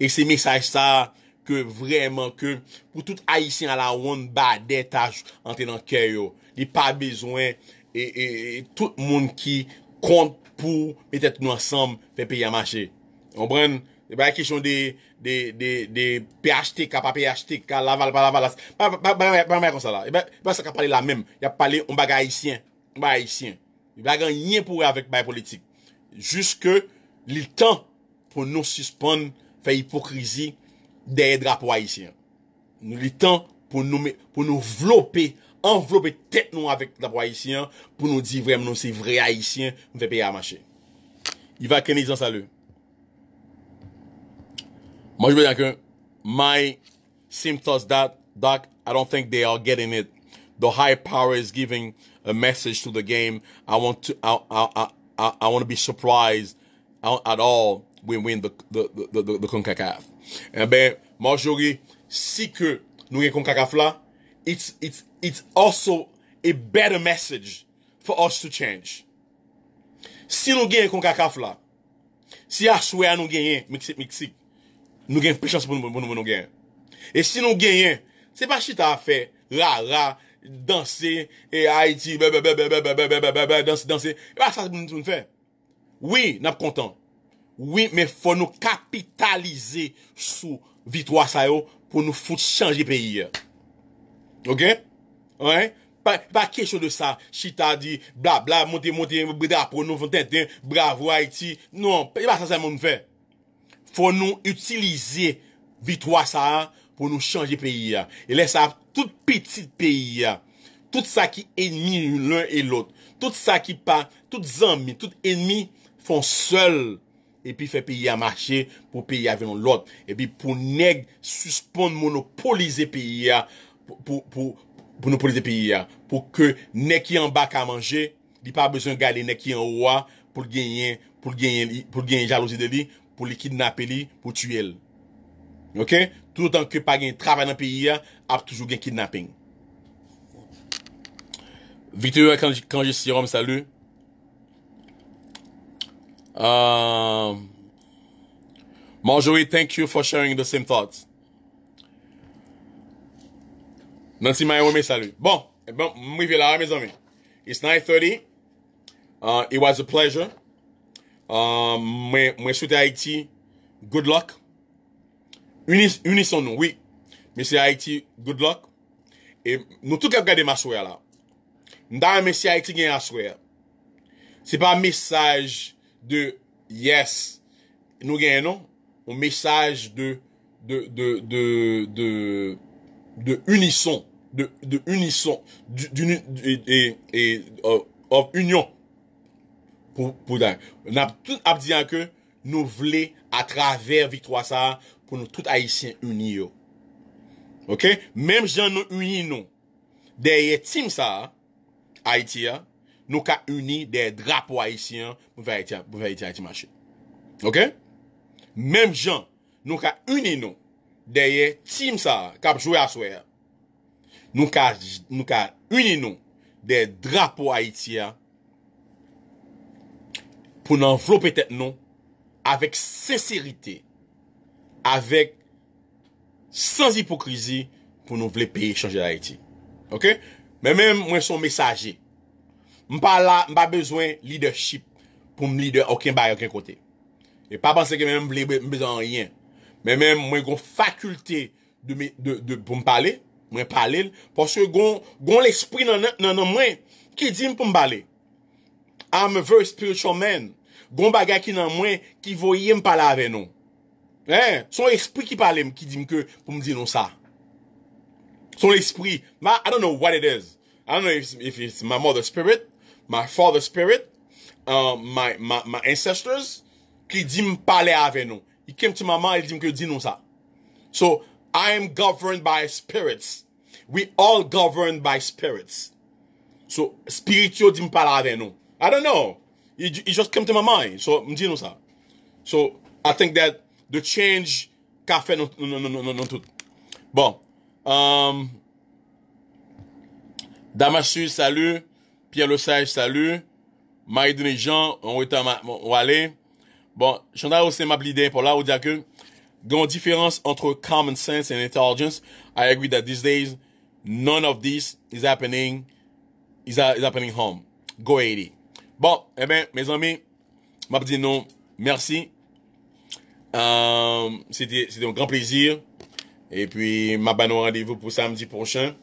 Et c'est message ça, que vraiment, que, pour tout haïtien à la ronde, badette, entrer dans le cœur, il n'y a pas besoin, et tout le monde qui compte pour mettre nous ensemble faire payer à marché. On prend la question des PHTK, pas PHTK, Laval, pas Laval, pas comme ça là. Et ben ça qu'a parlé la même, il a parlé on baga haïtien, Il va gagner pour avec bail politique. Jusque le temps pour nous suspendre faire hypocrisie des drapeaux haïtiens. Nous le temps pour nous envelopper tête nous avec drapeau haïtien pour nous dire vraiment nous c'est vrai haïtien nous fait payer à marcher. Il va qu'un exemple salut. Moi je veux dire que my symptoms that doc I don't think they are getting it. The high power is giving a message to the game. I want to be surprised at all when we win the CONCACAF. Eh ben moi je dis si que nous gagnons CONCACAF là it's also a better message for us to change. Si nous gagnons CONCACAF là, si à souhait nous gagnons Mexique, nous gagnons plus de chance pour nous gagner. Et si nous gagnons, c'est pas chita à faire, danser, et Haïti, danser, bah ça nous fait. Oui, nous sommes contents. Oui, mais faut nous capitaliser sur victoire ça pour nous foutre changer pays. Ok? Ouais? Pas question de ça. Chita dit, bla bla, monter, drapeau, nous, tête, bravo Haïti. Non, pas ça, ça nous fait. Faut nous utiliser victoire ça pour nous changer pays. Et laisse ça, tout petit pays, tout ça qui ennemi l'un et l'autre, tout ça qui pas, tout amis, tout ennemi font seul. Et puis fait pays à marcher pour pays avec l'autre. Et puis pour nèg, suspendre, monopoliser pays. Pour nous poliser pays pour que nèg qui en bas à manger, il pas besoin garder nèg qui en haut pour gagner jalousie de lui, pour le kidnapper lui, pour tuer lui. OK? Tout autant que pas gagne travail dans pays a toujours gain kidnapping. Victor quand je suis Rome, salut. Marjorie, thank you for sharing the same thoughts. Nancy Maïoumé, salut. Bon, moi, je vais là, mes amis. It's 9:30. It was a pleasure. Moi souhaite à Haïti good luck. Unissons-nous, oui. Monsieur Haïti, good luck. Et nous tous qui regardons ma soeur là. Nous avons monsieur Haïti qui est à soeur. C'est pas un message de yes. Nous gagnons, un message de unisson, de unisson, of union. Pour dire, on a tout à dire que nous voulons à travers victoire ça pour nous tous haïtiens unis. OK, même gens nous unis non. Derrière team ça Haïti nous ca unis des drapeaux haïtiens pour Haïti marcher. OK? Même gens nous ca unis non. Derrière team ça cap jouer à soir. Nous ca unis non des drapeaux haïtiens pour nous envelopper tête non avec sincérité, avec sans hypocrisie pour nous vouloir payer changer Haïti. OK? Mais même moi son messager. M'pas là, m'pas besoin leadership pour me leader aucun bail aucun côté. Et pas penser que même besoin rien. Mais même moi gon faculté de pour me parler, moi parler parce que gon l'esprit dans moi qui dit pour me parler. I'm a very spiritual man. Gon bagay ki nan mwen qui voye me parler avec nous. Hein, son esprit qui parle qui dit que pour me dire non ça. Son esprit, I don't know what it is. I don't know if it's my mother's spirit, my father's spirit, my ancestors qui dit me parler avec nous. He came to my mind, il dit que dit non ça. So, I am governed by spirits. We all governed by spirits. So, spiritual dit me parler avec nous. I don't know. It just came to my mind. So, me dit non ça. So, I think that the change qu'a fait non tout. Bon. Damasus, salut. Pierre Le Sage, salut. Marie-Denis Jean, on est à aller. Bon, j'en ai aussi ma blidée pour là, on dit que, grande différence entre common sense and intelligence. I agree that these days, none of this is happening home. Go Haiti. Bon, eh ben, mes amis, ma petite non, merci. C'était un grand plaisir. Et puis, ma banne au rendez-vous pour samedi prochain.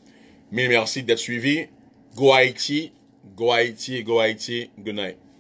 Mille merci d'être suivi. Go Haïti, go Haïti, go Haïti, good night.